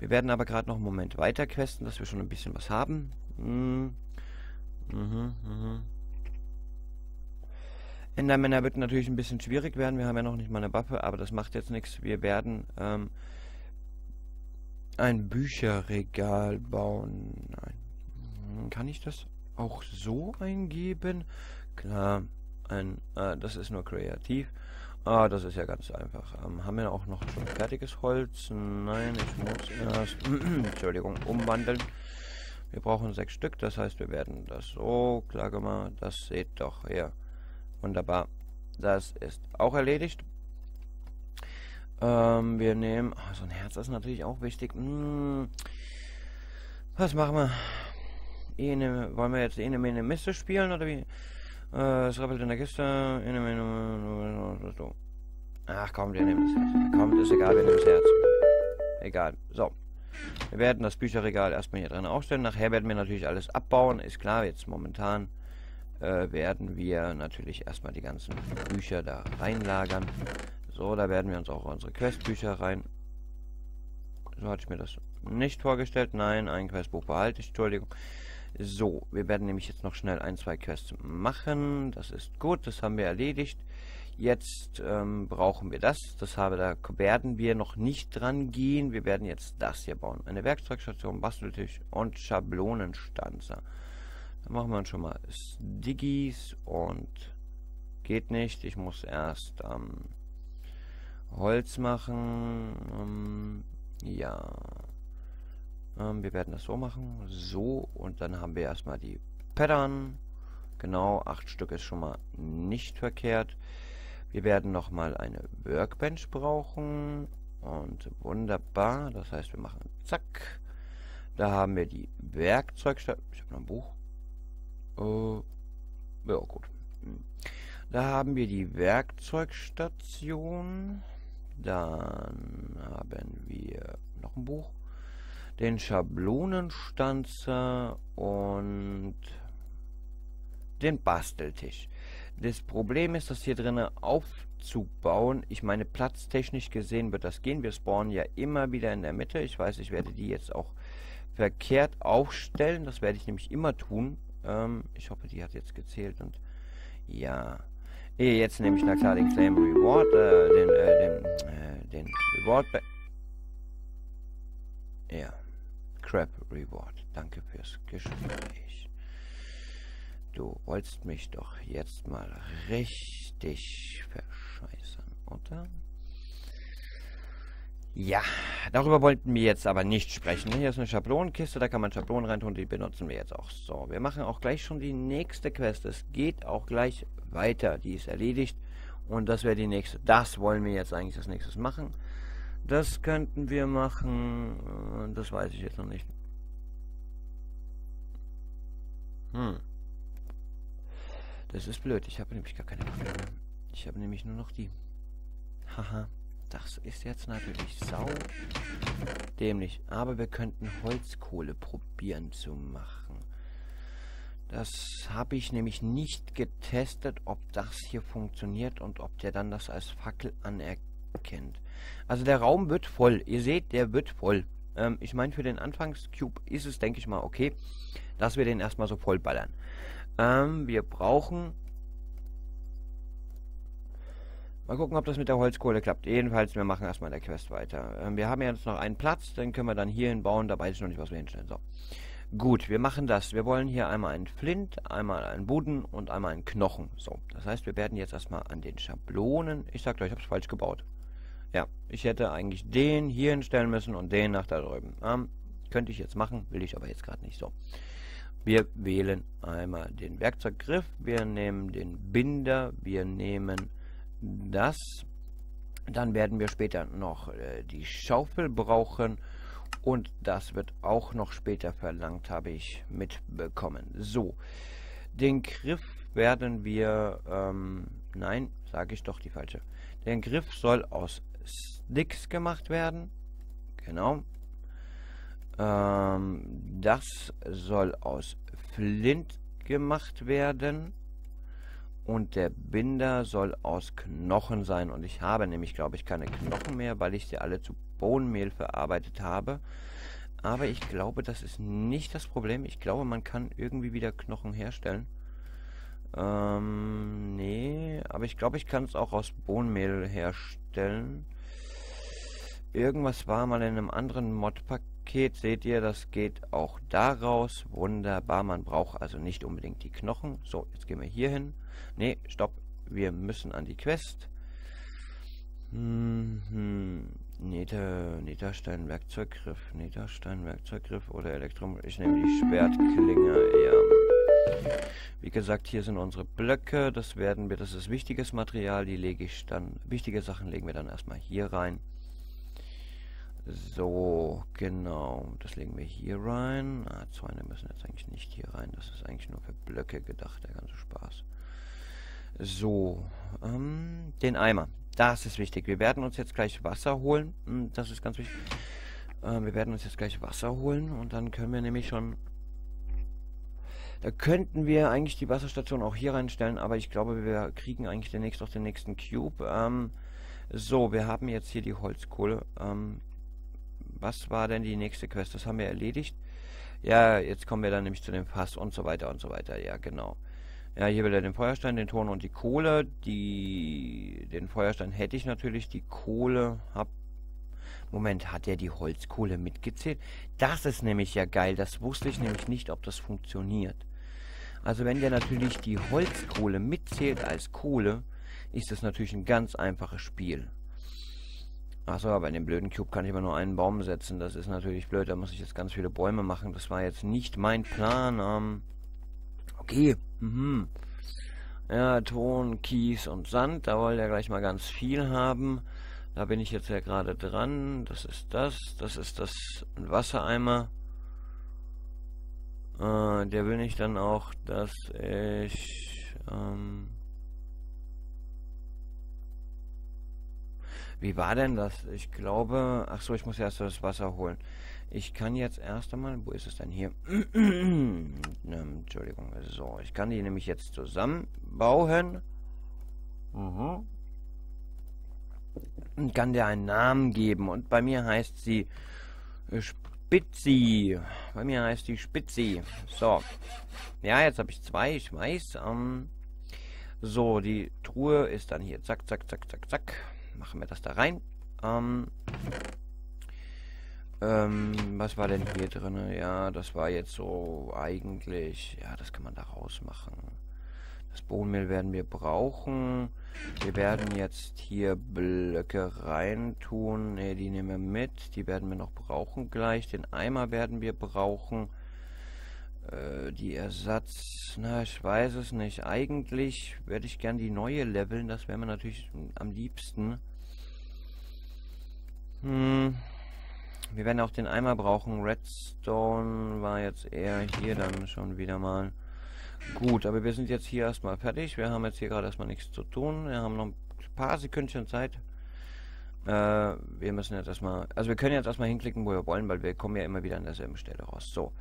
wir werden aber gerade noch einen Moment weiter questen, dass wir schon ein bisschen was haben. Mhm, mhm, mhm. Endermänner wird natürlich ein bisschen schwierig werden. Wir haben ja noch nicht mal eine Waffe, aber das macht jetzt nichts. Wir werden ähm, ein Bücherregal bauen. Nein. Kann ich das auch so eingeben? Klar, ein, äh, das ist nur kreativ. Ah, das ist ja ganz einfach. Ähm, haben wir auch noch schon fertiges Holz? Nein, ich muss erst Entschuldigung, umwandeln. Wir brauchen sechs Stück, das heißt, wir werden das so, klar gemacht, das seht doch her. Wunderbar. Das ist auch erledigt. Ähm, wir nehmen... Oh, so ein Herz ist natürlich auch wichtig. Hm. Was machen wir? Ene, wollen wir jetzt Ene Mene Miste spielen, oder wie? Äh, es rappelt in der Kiste. Ene Mene... Ach komm, wir nehmen das Herz. Komm, ist egal, wir nehmen das Herz. Egal. So. Wir werden das Bücherregal erstmal hier drin aufstellen. Nachher werden wir natürlich alles abbauen. Ist klar, jetzt momentan... Äh, werden wir natürlich erstmal die ganzen Bücher da reinlagern. So, da werden wir uns auch unsere Questbücher rein. So hatte ich mir das nicht vorgestellt. Nein, ein Questbuch behalte ich, Entschuldigung. So, wir werden nämlich jetzt noch schnell ein, zwei Quests machen. Das ist gut, das haben wir erledigt. Jetzt ähm, brauchen wir das. Das habe, da werden wir noch nicht dran gehen. Wir werden jetzt das hier bauen. Eine Werkzeugstation, Basteltisch und Schablonenstanzer. Machen wir schon mal Stickies und geht nicht. Ich muss erst ähm, Holz machen. Ähm, ja. Ähm, wir werden das so machen. So, und dann haben wir erstmal die Pattern. Genau, acht Stück ist schon mal nicht verkehrt. Wir werden nochmal eine Workbench brauchen. Und wunderbar. Das heißt, wir machen zack. Da haben wir die Werkzeugstation. Ich habe noch ein Buch. Uh, ja, gut. Da haben wir die Werkzeugstation. Dann haben wir noch ein Buch. Den Schablonenstanzer und den Basteltisch. Das Problem ist, dass hier drinnen aufzubauen. Ich meine, platztechnisch gesehen wird das gehen. Wir spawnen ja immer wieder in der Mitte. Ich weiß, ich werde die jetzt auch verkehrt aufstellen. Das werde ich nämlich immer tun. Ich hoffe, die hat jetzt gezählt und ja. Jetzt nehme ich na klar den Claim Reward, äh, den, äh, den, äh, den Reward. Ja. Crap Reward. Danke fürs Gespräch. Du wolltest mich doch jetzt mal richtig verscheißern, oder? Ja, darüber wollten wir jetzt aber nicht sprechen. Hier ist eine Schablonenkiste, da kann man Schablonen reintun, die benutzen wir jetzt auch. So, wir machen auch gleich schon die nächste Quest. Es geht auch gleich weiter, die ist erledigt. Und das wäre die nächste. Das wollen wir jetzt eigentlich als nächstes machen. Das könnten wir machen, das weiß ich jetzt noch nicht. Hm. Das ist blöd, ich habe nämlich gar keine Probleme. Ich habe nämlich nur noch die. Haha. Das ist jetzt natürlich sau dämlich. Aber wir könnten Holzkohle probieren zu machen. Das habe ich nämlich nicht getestet, ob das hier funktioniert und ob der dann das als Fackel anerkennt. Also der Raum wird voll. Ihr seht, der wird voll. Ähm, ich meine, für den Anfangscube ist es, denke ich mal, okay, dass wir den erstmal so vollballern. Ähm, wir brauchen... Mal gucken, ob das mit der Holzkohle klappt. Jedenfalls, wir machen erstmal in der Quest weiter. Ähm, wir haben ja jetzt noch einen Platz, den können wir dann hierhin bauen. Da weiß ich noch nicht, was wir hinstellen. So. Gut, wir machen das. Wir wollen hier einmal einen Flint, einmal einen Boden und einmal einen Knochen. So, das heißt, wir werden jetzt erstmal an den Schablonen... Ich sagte euch, ich habe es falsch gebaut. Ja, ich hätte eigentlich den hier hinstellen müssen und den nach da drüben. Ähm, könnte ich jetzt machen, will ich aber jetzt gerade nicht. So, wir wählen einmal den Werkzeuggriff. Wir nehmen den Binder, wir nehmen... das. Dann werden wir später noch äh, die Schaufel brauchen und das wird auch noch später verlangt, habe ich mitbekommen. So, den Griff werden wir, ähm, nein, sage ich doch die falsche. Den Griff soll aus Sticks gemacht werden, genau. Ähm, das soll aus Flint gemacht werden. Und der Binder soll aus Knochen sein. Und ich habe nämlich, glaube ich, keine Knochen mehr, weil ich sie alle zu Bohnenmehl verarbeitet habe. Aber ich glaube, das ist nicht das Problem. Ich glaube, man kann irgendwie wieder Knochen herstellen. Ähm, nee. Aber ich glaube, ich kann es auch aus Bohnenmehl herstellen. Irgendwas war mal in einem anderen Modpaket. Seht ihr, das geht auch daraus. Wunderbar. Man braucht also nicht unbedingt die Knochen. So, jetzt gehen wir hier hin. Ne, stopp. Wir müssen an die Quest. Mhm. Nieder, Niederstein, Werkzeuggriff. Niederstein, Werkzeuggriff oder Elektrum. Ich nehme die Schwertklinge eher. Wie gesagt, hier sind unsere Blöcke. Das werden wir, das ist wichtiges Material. Die lege ich dann. Wichtige Sachen legen wir dann erstmal hier rein. So, genau. Das legen wir hier rein. Ah, Zäune müssen jetzt eigentlich nicht hier rein. Das ist eigentlich nur für Blöcke gedacht, der ganze Spaß. So, ähm, den Eimer. Das ist wichtig. Wir werden uns jetzt gleich Wasser holen. Das ist ganz wichtig. Ähm, wir werden uns jetzt gleich Wasser holen und dann können wir nämlich schon... Da könnten wir eigentlich die Wasserstation auch hier reinstellen, aber ich glaube, wir kriegen eigentlich demnächst auch den nächsten Cube. Ähm, so, wir haben jetzt hier die Holzkohle. Ähm, was war denn die nächste Quest? Das haben wir erledigt. Ja, jetzt kommen wir dann nämlich zu dem Fass und so weiter und so weiter. Ja, genau. Ja, hier will er den Feuerstein, den Ton und die Kohle. Die, den Feuerstein hätte ich natürlich. Die Kohle hab... Moment, hat er die Holzkohle mitgezählt? Das ist nämlich ja geil. Das wusste ich nämlich nicht, ob das funktioniert. Also wenn der natürlich die Holzkohle mitzählt als Kohle, ist das natürlich ein ganz einfaches Spiel. Achso, aber in dem blöden Cube kann ich immer nur einen Baum setzen. Das ist natürlich blöd. Da muss ich jetzt ganz viele Bäume machen. Das war jetzt nicht mein Plan. Ähm... Okay, mhm. Ja, Ton, Kies und Sand, da wollt ihr gleich mal ganz viel haben. Da bin ich jetzt ja gerade dran. Das ist das, das ist das ein Wassereimer. Äh, der will nicht dann auch, dass ich... Ähm Wie war denn das? Ich glaube... Achso, ich muss erst das Wasser holen. Ich kann jetzt erst einmal... Wo ist es denn hier? Entschuldigung. So, ich kann die nämlich jetzt zusammenbauen. Mhm. Und kann der einen Namen geben. Und bei mir heißt sie Spitzi. Bei mir heißt die Spitzi. So. Ja, jetzt habe ich zwei. Ich weiß. Ähm, so, die Truhe ist dann hier. Zack, zack, zack, zack, zack. Machen wir das da rein. Ähm... Ähm, was war denn hier drin? Ja, das war jetzt so eigentlich... Ja, das kann man da rausmachen. Das Bohnenmehl werden wir brauchen. Wir werden jetzt hier Blöcke reintun. Ne, die nehmen wir mit. Die werden wir noch brauchen gleich. Den Eimer werden wir brauchen. Äh, die Ersatz... Na, ich weiß es nicht. Eigentlich werde ich gern die neue leveln. Das wäre mir natürlich am liebsten. Hm... Wir werden auch den Eimer brauchen. Redstone war jetzt eher hier dann schon wieder mal. Gut, aber wir sind jetzt hier erstmal fertig. Wir haben jetzt hier gerade erstmal nichts zu tun. Wir haben noch ein paar Sekündchen Zeit. Äh, wir müssen jetzt erstmal... Also wir können jetzt erstmal hinklicken, wo wir wollen, weil wir kommen ja immer wieder an derselben Stelle raus. So,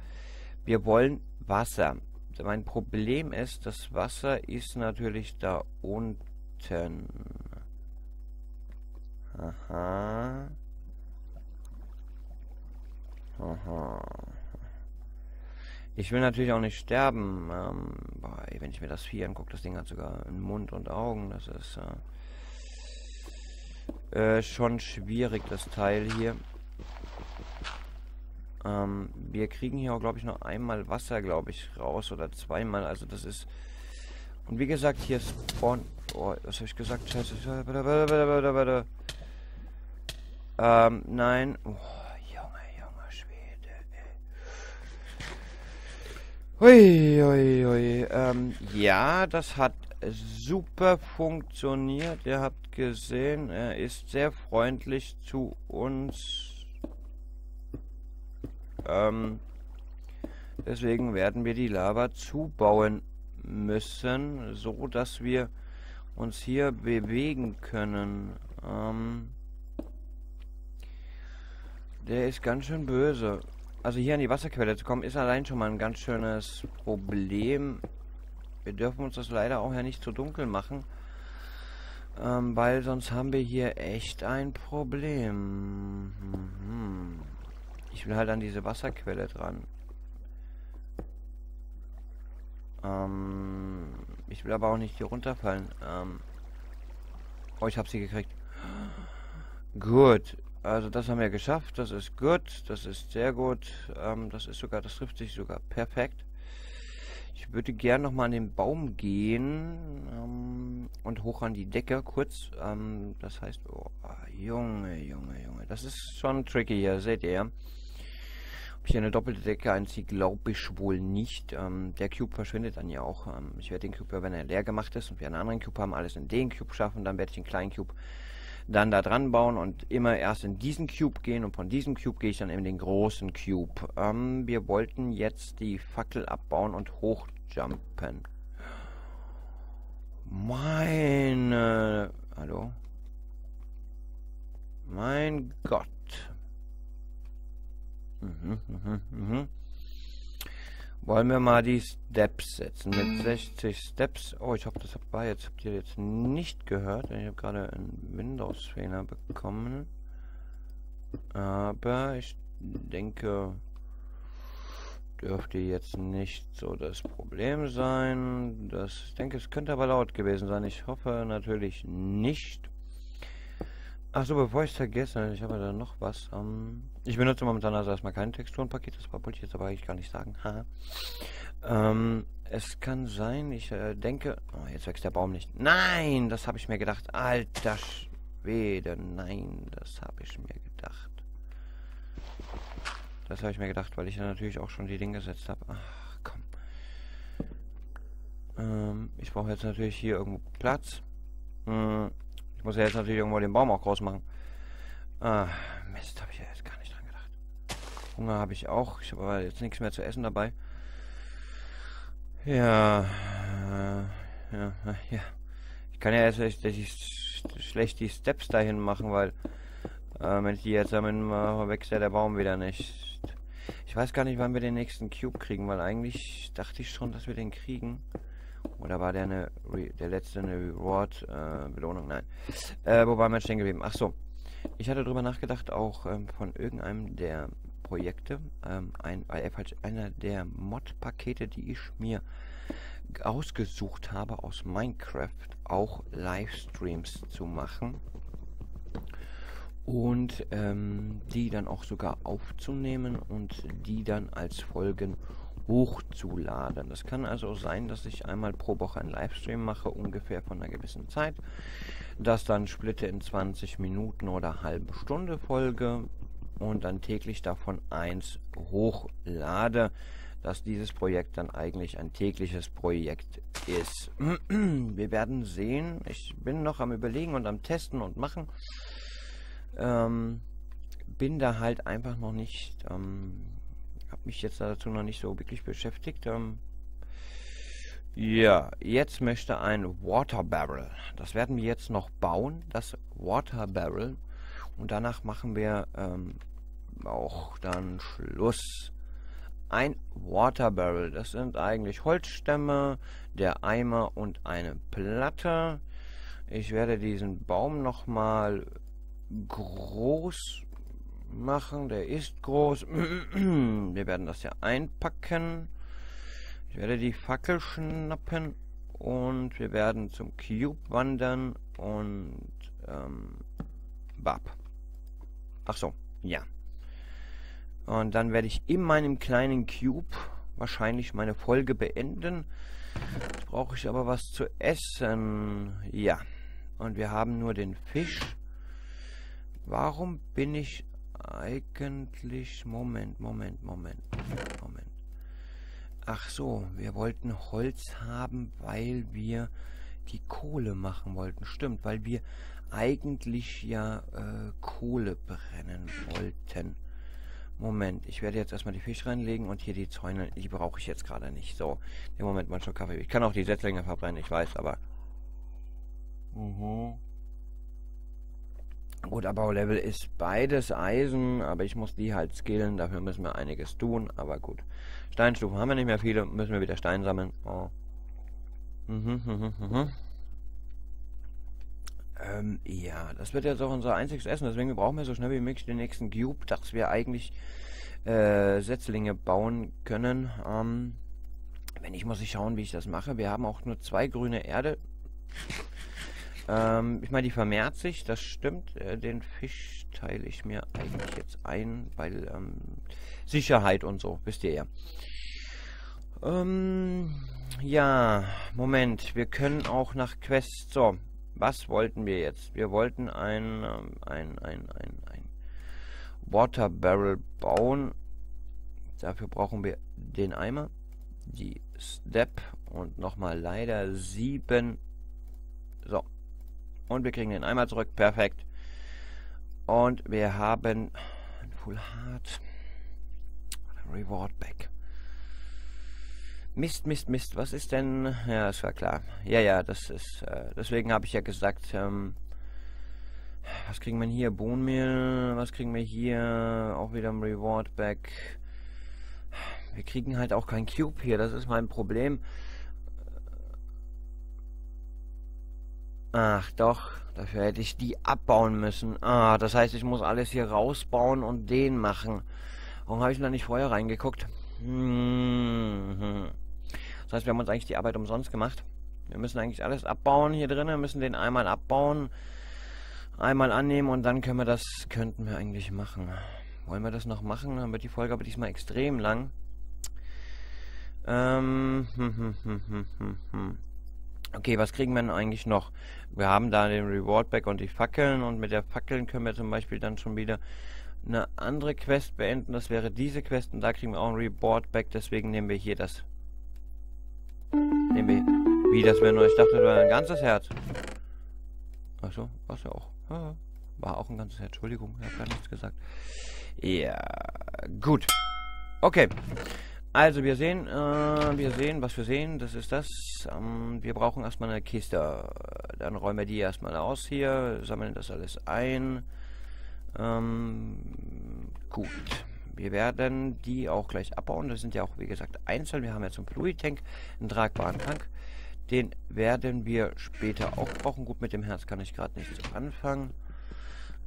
wir wollen Wasser. Mein Problem ist, das Wasser ist natürlich da unten. Aha... Aha. Ich will natürlich auch nicht sterben. Ähm, boah, ey, wenn ich mir das Vieh angucke, das Ding hat sogar einen Mund und Augen. Das ist, äh, Äh, schon schwierig, das Teil hier. Ähm, wir kriegen hier auch, glaube ich, noch einmal Wasser, glaube ich, raus. Oder zweimal. Also das ist... Und wie gesagt, hier spawn... Oh, was habe ich gesagt? Scheiße. Ähm, nein. Oh, Junge, Junge, Schwede. Hui, hui, hui. Ähm, ja, das hat super funktioniert. Ihr habt gesehen, er ist sehr freundlich zu uns. Ähm, deswegen werden wir die Lava zubauen müssen, so dass wir uns hier bewegen können. Ähm, der ist ganz schön böse. Also hier an die Wasserquelle zu kommen, ist allein schon mal ein ganz schönes Problem. Wir dürfen uns das leider auch ja nicht zu dunkel machen, ähm, weil sonst haben wir hier echt ein Problem. Mhm. Ich will halt an diese Wasserquelle dran. Ähm, ich will aber auch nicht hier runterfallen. Ähm, oh, ich habe sie gekriegt. Gut, also das haben wir geschafft. Das ist gut, das ist sehr gut. Ähm, das ist sogar, das trifft sich sogar perfekt. Ich würde gern nochmal an den Baum gehen ähm, und hoch an die Decke kurz. Ähm, das heißt, oh, Junge, Junge, Junge. Das ist schon tricky hier, seht ihr. Ob ich hier eine doppelte Decke einziehe, glaube ich wohl nicht. Ähm, der Cube verschwindet dann ja auch. Ähm, ich werde den Cube, wenn er leer gemacht ist und wir einen anderen Cube haben, alles in den Cube schaffen. Dann werde ich den kleinen Cube dann da dran bauen und immer erst in diesen Cube gehen und von diesem Cube gehe ich dann in den großen Cube. Ähm, wir wollten jetzt die Fackel abbauen und hochjumpen. Meine... Hallo? Mein Gott. Mhm, mhm, mhm. Wollen wir mal die Steps setzen mit sechzig Steps. Oh, ich hoffe, das war jetzt, habt ihr jetzt nicht gehört, denn ich habe gerade einen Windows-Fehler bekommen. Aber ich denke, dürfte jetzt nicht so das Problem sein. Das, ich denke, es könnte aber laut gewesen sein. Ich hoffe natürlich nicht. Achso, bevor ich es vergesse, ich habe da noch was. Ähm, ich benutze momentan also erstmal kein Texturenpaket, das wollte ich jetzt aber eigentlich gar nicht sagen. ähm, es kann sein, ich äh, denke... Oh, jetzt wächst der Baum nicht. Nein, das habe ich mir gedacht. Alter Schwede, nein, das habe ich mir gedacht. Das habe ich mir gedacht, weil ich ja natürlich auch schon die Dinge gesetzt habe. Ach, komm. Ähm, ich brauche jetzt natürlich hier irgendwo Platz. Hm. Ich muss ja jetzt natürlich irgendwo den Baum auch groß machen. Ah, Mist, habe ich ja jetzt gar nicht dran gedacht. Hunger habe ich auch. Ich habe aber jetzt nichts mehr zu essen dabei. Ja. Äh, ja, ja. Ich kann ja jetzt echt, echt schlecht die Steps dahin machen, weil äh, wenn ich die jetzt damit mache, wächst ja der Baum wieder nicht. Ich weiß gar nicht, wann wir den nächsten Cube kriegen, weil eigentlich dachte ich schon, dass wir den kriegen. Oder war der eine Re der letzte eine Reward äh, Belohnung? Nein. Äh, wo war mein stehen geblieben? Ach so. Ich hatte darüber nachgedacht, auch ähm, von irgendeinem der Projekte, ähm, ein, äh, falsch, einer der Mod-Pakete, die ich mir ausgesucht habe aus Minecraft, auch Livestreams zu machen und ähm, die dann auch sogar aufzunehmen und die dann als Folgen hochzuladen. Das kann also sein, dass ich einmal pro Woche einen Livestream mache, ungefähr von einer gewissen Zeit. Das dann splitte in zwanzig Minuten oder halbe Stunde Folge und dann täglich davon eins hochlade, dass dieses Projekt dann eigentlich ein tägliches Projekt ist. Wir werden sehen. Ich bin noch am Überlegen und am Testen und Machen. Ähm, bin da halt einfach noch nicht... Ähm, mich jetzt dazu noch nicht so wirklich beschäftigt. Ähm, ja, jetzt möchte ein Water Barrel. Das werden wir jetzt noch bauen, das Water Barrel. Und danach machen wir ähm, auch dann Schluss. Ein Water Barrel. Das sind eigentlich Holzstämme, der Eimer und eine Platte. Ich werde diesen Baum nochmal groß machen, der ist groß. Wir werden das ja einpacken. Ich werde die Fackel schnappen und wir werden zum Cube wandern und ähm, Bab. Ach so, ja. Und dann werde ich in meinem kleinen Cube wahrscheinlich meine Folge beenden. Jetzt brauche ich aber was zu essen. Ja. Und wir haben nur den Fisch. Warum bin ich eigentlich... Moment, Moment, Moment, Moment. Ach so, wir wollten Holz haben, weil wir die Kohle machen wollten. Stimmt, weil wir eigentlich ja äh, Kohle brennen wollten. Moment, ich werde jetzt erstmal die Fische reinlegen und hier die Zäune, die brauche ich jetzt gerade nicht. So, im Moment mal schon Kaffee. Ich kann auch die Setzlinge verbrennen, ich weiß, aber... Mhm. Gut, Abbaulevel ist beides Eisen, aber ich muss die halt skillen, dafür müssen wir einiges tun, aber gut. Steinstufen haben wir nicht mehr viele, müssen wir wieder Stein sammeln. Oh. Mhm, mhm, mhm. Ähm, ja, das wird jetzt auch unser einziges Essen, deswegen brauchen wir so schnell wie möglich den nächsten Cube, dass wir eigentlich äh, Setzlinge bauen können. Ähm, wenn nicht, muss ich schauen, wie ich das mache. Wir haben auch nur zwei grüne Erde. Ähm, ich meine, die vermehrt sich, das stimmt. Äh, den Fisch teile ich mir eigentlich jetzt ein, weil ähm, Sicherheit und so, wisst ihr ja. Ähm, ja, Moment, wir können auch nach Quest. So, was wollten wir jetzt? Wir wollten ein, ähm, ein, ein, ein, ein Water Barrel bauen. Dafür brauchen wir den Eimer, die Step und nochmal leider sieben. So. Und wir kriegen den Eimer zurück. Perfekt. Und wir haben ein Full Heart. Reward Back. Mist, Mist, Mist. Was ist denn... Ja, das war klar. Ja, ja, das ist... Äh, deswegen habe ich ja gesagt, ähm... Was kriegen wir hier? Bohnenmehl. Was kriegen wir hier? Auch wieder ein Reward Back. Wir kriegen halt auch kein Cube hier. Das ist mein Problem. Ach doch, dafür hätte ich die abbauen müssen. Ah, das heißt, ich muss alles hier rausbauen und den machen. Warum habe ich da nicht vorher reingeguckt? Hm. Das heißt, wir haben uns eigentlich die Arbeit umsonst gemacht. Wir müssen eigentlich alles abbauen hier drin. Wir müssen den einmal abbauen, einmal annehmen und dann können wir das, könnten wir eigentlich machen. Wollen wir das noch machen? Dann wird die Folge aber diesmal extrem lang. Ähm, hm, hm, hm, hm, hm, hm. Okay, was kriegen wir denn eigentlich noch? Wir haben da den Reward-Back und die Fackeln. Und mit der Fackeln können wir zum Beispiel dann schon wieder eine andere Quest beenden. Das wäre diese Quest. Und da kriegen wir auch ein Reward-Back. Deswegen nehmen wir hier das. Nehmen wir... Wie, das wäre nur... Ich dachte, das wäre ein ganzes Herz. Achso, war es ja auch. War auch ein ganzes Herz. Entschuldigung, ich habe gar nichts gesagt. Ja, gut. Okay. Also, wir sehen, äh, wir sehen, was wir sehen, das ist das. Ähm, wir brauchen erstmal eine Kiste. Dann räumen wir die erstmal aus hier, sammeln das alles ein. Ähm, gut. Wir werden die auch gleich abbauen. Das sind ja auch, wie gesagt, einzeln. Wir haben jetzt einen Fluid-Tank, einen tragbaren Tank. Den werden wir später auch brauchen. Gut, mit dem Herz kann ich gerade nichts anfangen.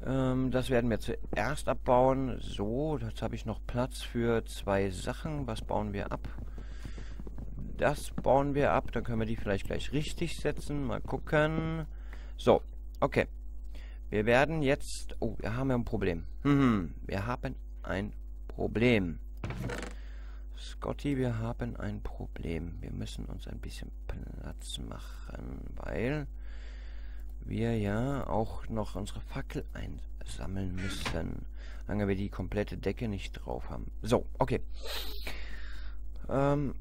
Das werden wir zuerst abbauen. So, jetzt habe ich noch Platz für zwei Sachen. Was bauen wir ab? Das bauen wir ab. Dann können wir die vielleicht gleich richtig setzen. Mal gucken. So, okay. Wir werden jetzt... Oh, wir haben ja ein Problem. Hm, wir haben ein Problem. Scotty, wir haben ein Problem. Wir müssen uns ein bisschen Platz machen, weil... wir ja auch noch unsere Fackel einsammeln müssen. Solange wir die komplette Decke nicht drauf haben. So, okay. Ähm,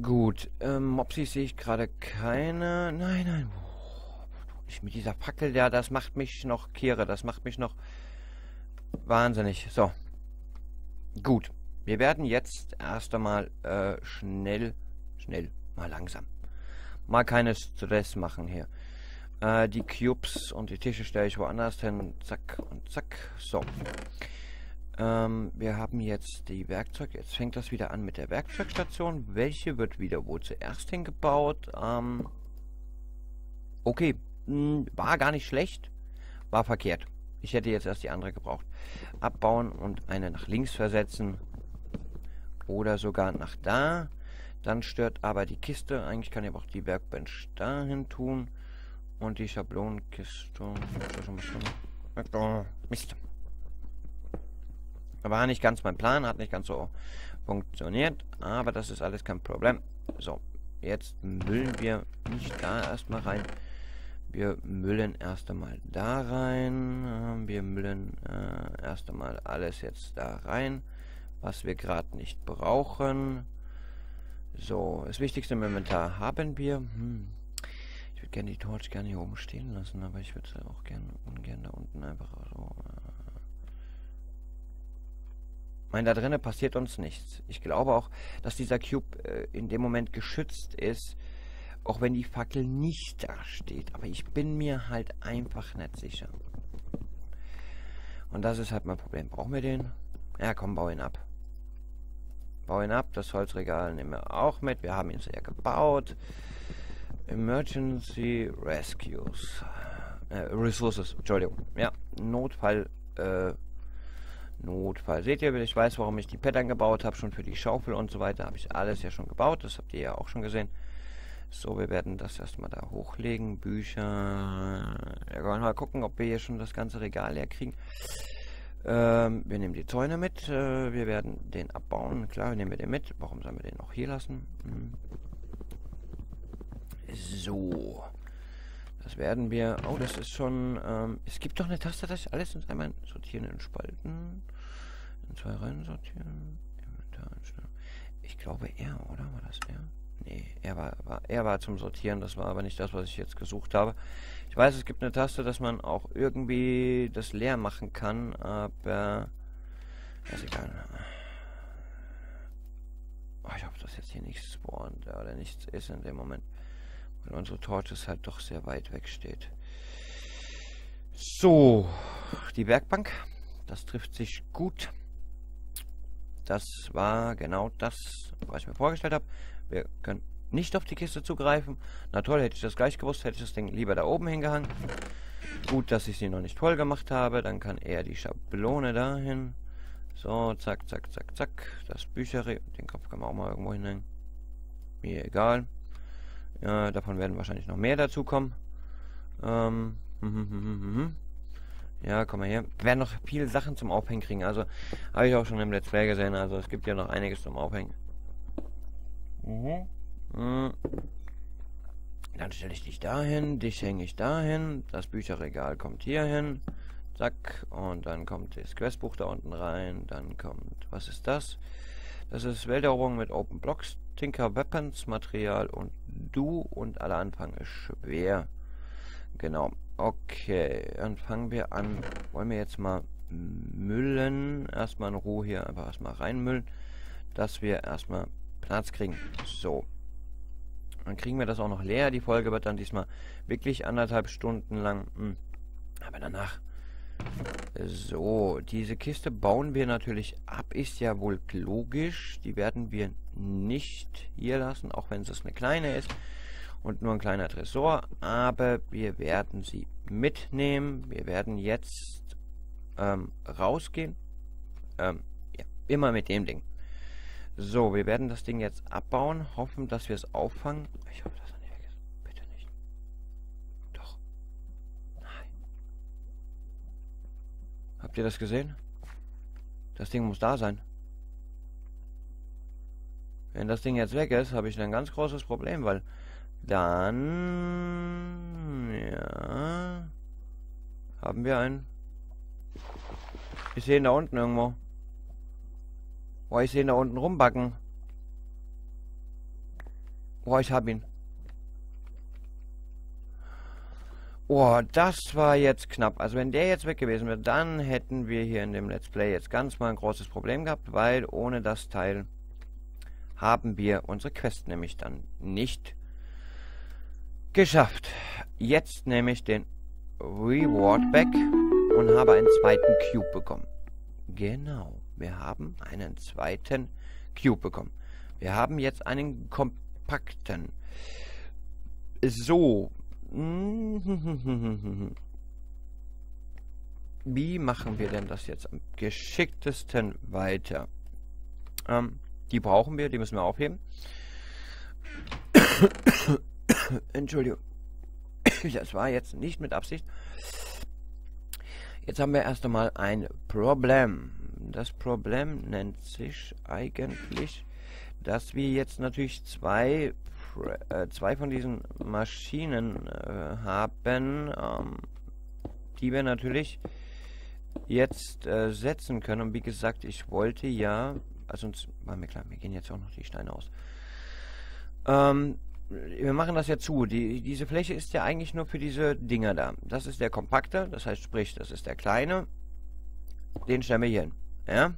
gut. Ähm, Mopsis sehe ich gerade keine. Nein, nein. Ich mit dieser Fackel da, das macht mich noch kirre. Das macht mich noch wahnsinnig. So. Gut. Wir werden jetzt erst einmal äh, schnell, schnell, mal langsam. Mal keinen Stress machen hier. Die Cubes und die Tische stelle ich woanders hin. Zack und zack. So. Ähm, wir haben jetzt die Werkzeug. Jetzt fängt das wieder an mit der Werkzeugstation. Welche wird wieder wo zuerst hingebaut? Ähm, okay. Hm, war gar nicht schlecht. War verkehrt. Ich hätte jetzt erst die andere gebraucht. Abbauen und eine nach links versetzen. Oder sogar nach da. Dann stört aber die Kiste. Eigentlich kann ich aber auch die Werkbench dahin tun. Und die Schablonenkiste. Oh, Mist. War nicht ganz mein Plan, hat nicht ganz so funktioniert, aber das ist alles kein Problem. So, jetzt müllen wir nicht da erstmal rein. Wir müllen erst einmal da rein. Wir müllen äh, erst einmal alles jetzt da rein, was wir gerade nicht brauchen. So, das wichtigste im Inventar haben wir. Hm. Ich würde gerne die Torch gerne hier oben stehen lassen, aber ich würde es auch gerne ungern da unten einfach so. Ich meine, da drinnen passiert uns nichts. Ich glaube auch, dass dieser Cube äh, in dem Moment geschützt ist, auch wenn die Fackel nicht da steht. Aber ich bin mir halt einfach nicht sicher. Und das ist halt mein Problem. Brauchen wir den? Ja, komm, bau ihn ab. Bau ihn ab. Das Holzregal nehmen wir auch mit. Wir haben ihn sehr gebaut. Emergency Rescues. Äh, Resources, Entschuldigung. Ja, Notfall, äh, Notfall. Seht ihr, ich weiß, warum ich die Pattern gebaut habe, schon für die Schaufel und so weiter, habe ich alles ja schon gebaut, das habt ihr ja auch schon gesehen. So, wir werden das erstmal da hochlegen, Bücher. Wir wollen mal gucken, ob wir hier schon das ganze Regal leer kriegen. Ähm, wir nehmen die Zäune mit, äh, wir werden den abbauen, klar, nehmen wir den mit. Warum sollen wir den auch hier lassen? Hm. So. Das werden wir... Oh, das ist schon... Ähm, es gibt doch eine Taste, dass ich alles in einmal sortieren in Spalten. In zwei Reihen sortieren. Ich glaube er, oder? War das er? Nee, er war, war, er war zum Sortieren. Das war aber nicht das, was ich jetzt gesucht habe. Ich weiß, es gibt eine Taste, dass man auch irgendwie das leer machen kann, aber... Das ist egal. Oh, ich hoffe, dass jetzt hier nichts spawnt oder nichts ist in dem Moment. Weil unsere Torche halt doch sehr weit weg steht. So, die Werkbank. Das trifft sich gut. Das war genau das, was ich mir vorgestellt habe. Wir können nicht auf die Kiste zugreifen. Na toll, hätte ich das gleich gewusst, hätte ich das Ding lieber da oben hingehangen. Gut, dass ich sie noch nicht voll gemacht habe. Dann kann eher die Schablone dahin. So, zack, zack, zack, zack. Das Bücherregal. Den Kopf kann man auch mal irgendwo hinhängen. Mir egal. Äh, davon werden wahrscheinlich noch mehr dazukommen. Ähm, mh, mh, mh, mh. Ja, komm mal her. Wir werden noch viele Sachen zum Aufhängen kriegen. Also, habe ich auch schon im Let's Play gesehen. Also, es gibt ja noch einiges zum Aufhängen. Mhm. Mhm. Dann stelle ich dich dahin. Dich hänge ich dahin. Das Bücherregal kommt hier hin. Zack. Und dann kommt das Questbuch da unten rein. Dann kommt... Was ist das? Das ist Welteroberung mit Open Blocks. Tinker Weapons, Material und Du und alle Anfang ist schwer. Genau. Okay, dann fangen wir an. Wollen wir jetzt mal müllen. Erstmal in Ruhe hier einfach erstmal reinmüllen, dass wir erstmal Platz kriegen. So. Dann kriegen wir das auch noch leer. Die Folge wird dann diesmal wirklich anderthalb Stunden lang. Mh. Aber danach. So, diese Kiste bauen wir natürlich ab, ist ja wohl logisch. Die werden wir nicht hier lassen, auch wenn es eine kleine ist und nur ein kleiner Tresor. Aber wir werden sie mitnehmen. Wir werden jetzt ähm, rausgehen. Ähm, ja, immer mit dem Ding. So, wir werden das Ding jetzt abbauen, hoffen, dass wir es auffangen. Ich hoffe, dass er nicht weg ist. Bitte nicht. Doch. Nein. Habt ihr das gesehen? Das Ding muss da sein. Wenn das Ding jetzt weg ist, habe ich ein ganz großes Problem, weil dann ja haben wir einen. Ich sehe ihn da unten irgendwo. Oh, ich sehe ihn da unten rumbacken. Oh, ich habe ihn. Oh, das war jetzt knapp. Also wenn der jetzt weg gewesen wäre, dann hätten wir hier in dem Let's Play jetzt ganz mal ein großes Problem gehabt, weil ohne das Teil haben wir unsere Quest nämlich dann nicht geschafft. Jetzt nehme ich den Reward back und habe einen zweiten Cube bekommen. Genau, wir haben einen zweiten Cube bekommen. Wir haben jetzt einen kompakten. So. Wie machen wir denn das jetzt am geschicktesten weiter? Ähm, die brauchen wir, die müssen wir aufheben. Entschuldigung. Das war jetzt nicht mit Absicht. Jetzt haben wir erst einmal ein Problem. Das Problem nennt sich eigentlich, dass wir jetzt natürlich zwei, äh, zwei von diesen Maschinen äh, haben, ähm, die wir natürlich jetzt äh, setzen können. Und wie gesagt, ich wollte ja, also uns, war mir klar, wir gehen jetzt auch noch die Steine aus. Ähm, wir machen das ja zu. Die, diese Fläche ist ja eigentlich nur für diese Dinger da. Das ist der kompakte, das heißt sprich, das ist der kleine. Den stellen wir hier hin. Ja?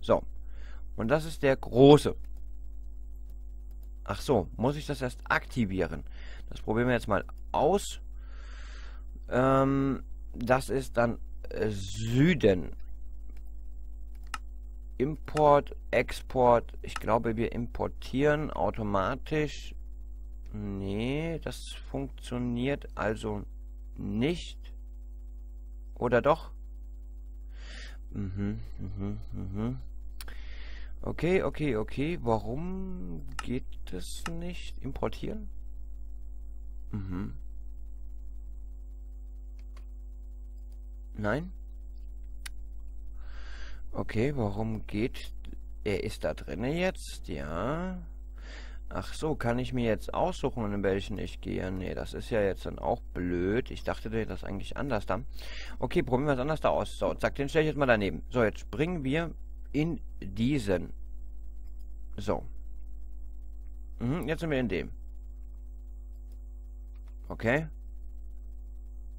So. Und das ist der große. Ach so, muss ich das erst aktivieren. Das probieren wir jetzt mal aus. Ähm, das ist dann äh, Süden. Import, Export. Ich glaube, wir importieren automatisch. Nee, das funktioniert also nicht. Oder doch? Mhm, mhm, mhm. Okay, okay, okay. Warum geht das nicht? Importieren? Mhm. Nein? Okay, warum geht... Er ist da drin jetzt, ja. Ach so, kann ich mir jetzt aussuchen, in welchen ich gehe? Nee, das ist ja jetzt dann auch blöd. Ich dachte, das eigentlich anders da. Okay, probieren wir es anders da aus. So, zack, den stelle ich jetzt mal daneben. So, jetzt springen wir... in diesen. So. Mhm, jetzt sind wir in dem. Okay.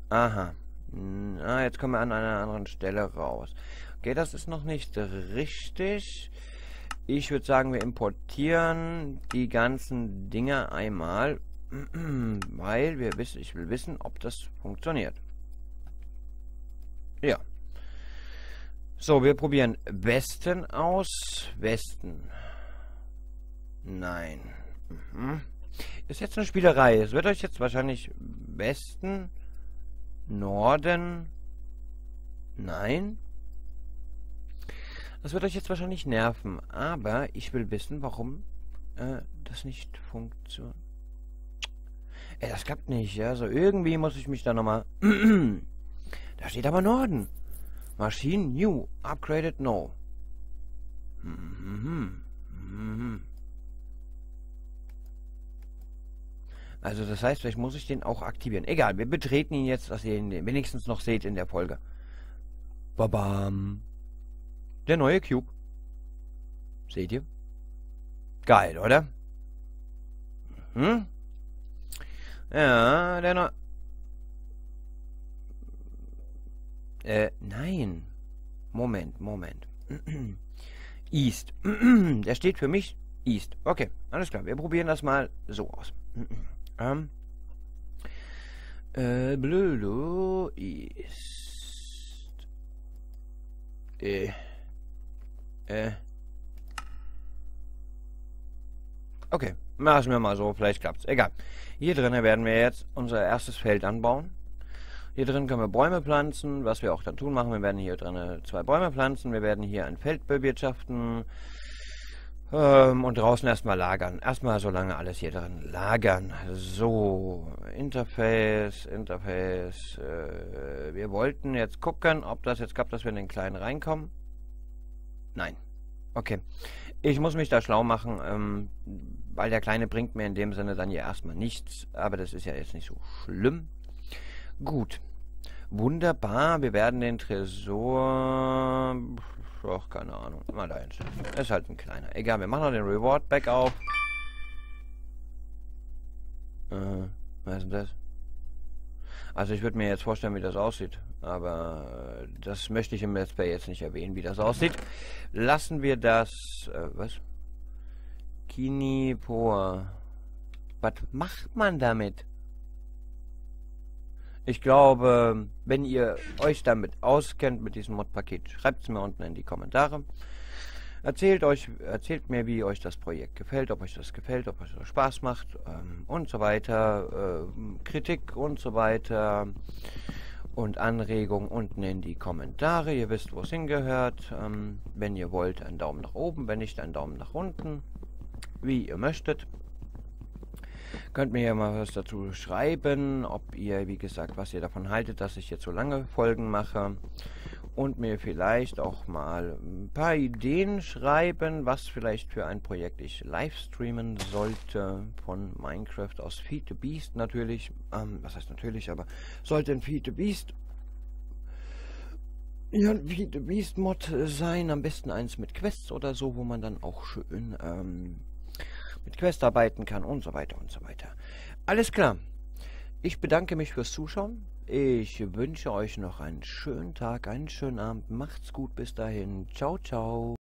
Aha. Na, jetzt kommen wir an einer anderen Stelle raus. Okay, das ist noch nicht richtig. Ich würde sagen, wir importieren die ganzen Dinger einmal. Weil wir wissen, ich will wissen, ob das funktioniert. Ja. So, wir probieren Westen aus. Westen. Nein. Mhm. Ist jetzt eine Spielerei. Es wird euch jetzt wahrscheinlich Westen, Norden. Nein. Das wird euch jetzt wahrscheinlich nerven. Aber ich will wissen, warum äh, das nicht funktioniert. Ey, das klappt nicht. Also irgendwie muss ich mich da nochmal... Da steht aber Norden. Maschinen new, upgraded no. Also das heißt, vielleicht muss ich den auch aktivieren. Egal, wir betreten ihn jetzt, dass ihr ihn wenigstens noch seht in der Folge. Babam. Der neue Cube. Seht ihr? Geil, oder? Hm? Ja, der neue... Äh, nein. Moment, Moment. East. Der steht für mich East. Okay, alles klar. Wir probieren das mal so aus. ähm. Äh, blödo East. Äh. Äh. Okay, machen wir mal so. Vielleicht klappt's. Egal. Hier drinnen werden wir jetzt unser erstes Feld anbauen. Hier drin können wir Bäume pflanzen, was wir auch dann tun machen. Wir werden hier drin zwei Bäume pflanzen. Wir werden hier ein Feld bewirtschaften ähm, und draußen erstmal lagern. Erstmal so lange alles hier drin lagern. So, Interface, Interface. Äh, wir wollten jetzt gucken, ob das jetzt gab, dass wir in den Kleinen reinkommen. Nein. Okay. Ich muss mich da schlau machen, ähm, weil der Kleine bringt mir in dem Sinne dann hier erstmal nichts. Aber das ist ja jetzt nicht so schlimm. Gut. Wunderbar. Wir werden den Tresor... Ach, keine Ahnung. Mal da hinstellen. Ist halt ein kleiner. Egal, wir machen noch den Reward Back auf. Äh, was ist denn das? Also ich würde mir jetzt vorstellen, wie das aussieht. Aber das möchte ich im Let's Play jetzt nicht erwähnen, wie das aussieht. Lassen wir das... Äh, was? Kinipoa. Was macht man damit? Ich glaube, wenn ihr euch damit auskennt, mit diesem Mod-Paket, schreibt es mir unten in die Kommentare. Erzählt euch, erzählt mir, wie euch das Projekt gefällt, ob euch das gefällt, ob euch das Spaß macht ähm, und so weiter. Äh, Kritik und so weiter und Anregungen unten in die Kommentare. Ihr wisst, wo es hingehört. Ähm, wenn ihr wollt, einen Daumen nach oben, wenn nicht, einen Daumen nach unten, wie ihr möchtet. Könnt mir ja mal was dazu schreiben, ob ihr, wie gesagt, was ihr davon haltet, dass ich jetzt so lange Folgen mache. Und mir vielleicht auch mal ein paar Ideen schreiben, was vielleicht für ein Projekt ich livestreamen sollte von Minecraft aus Feed the Beast natürlich. Ähm, was heißt natürlich, aber sollte ein Feed the Beast, ja, ein Feed the Beast Mod sein. Am besten eins mit Quests oder so, wo man dann auch schön ähm, mit Quests arbeiten kann und so weiter und so weiter. Alles klar. Ich bedanke mich fürs Zuschauen. Ich wünsche euch noch einen schönen Tag, einen schönen Abend. Macht's gut, bis dahin. Ciao, ciao.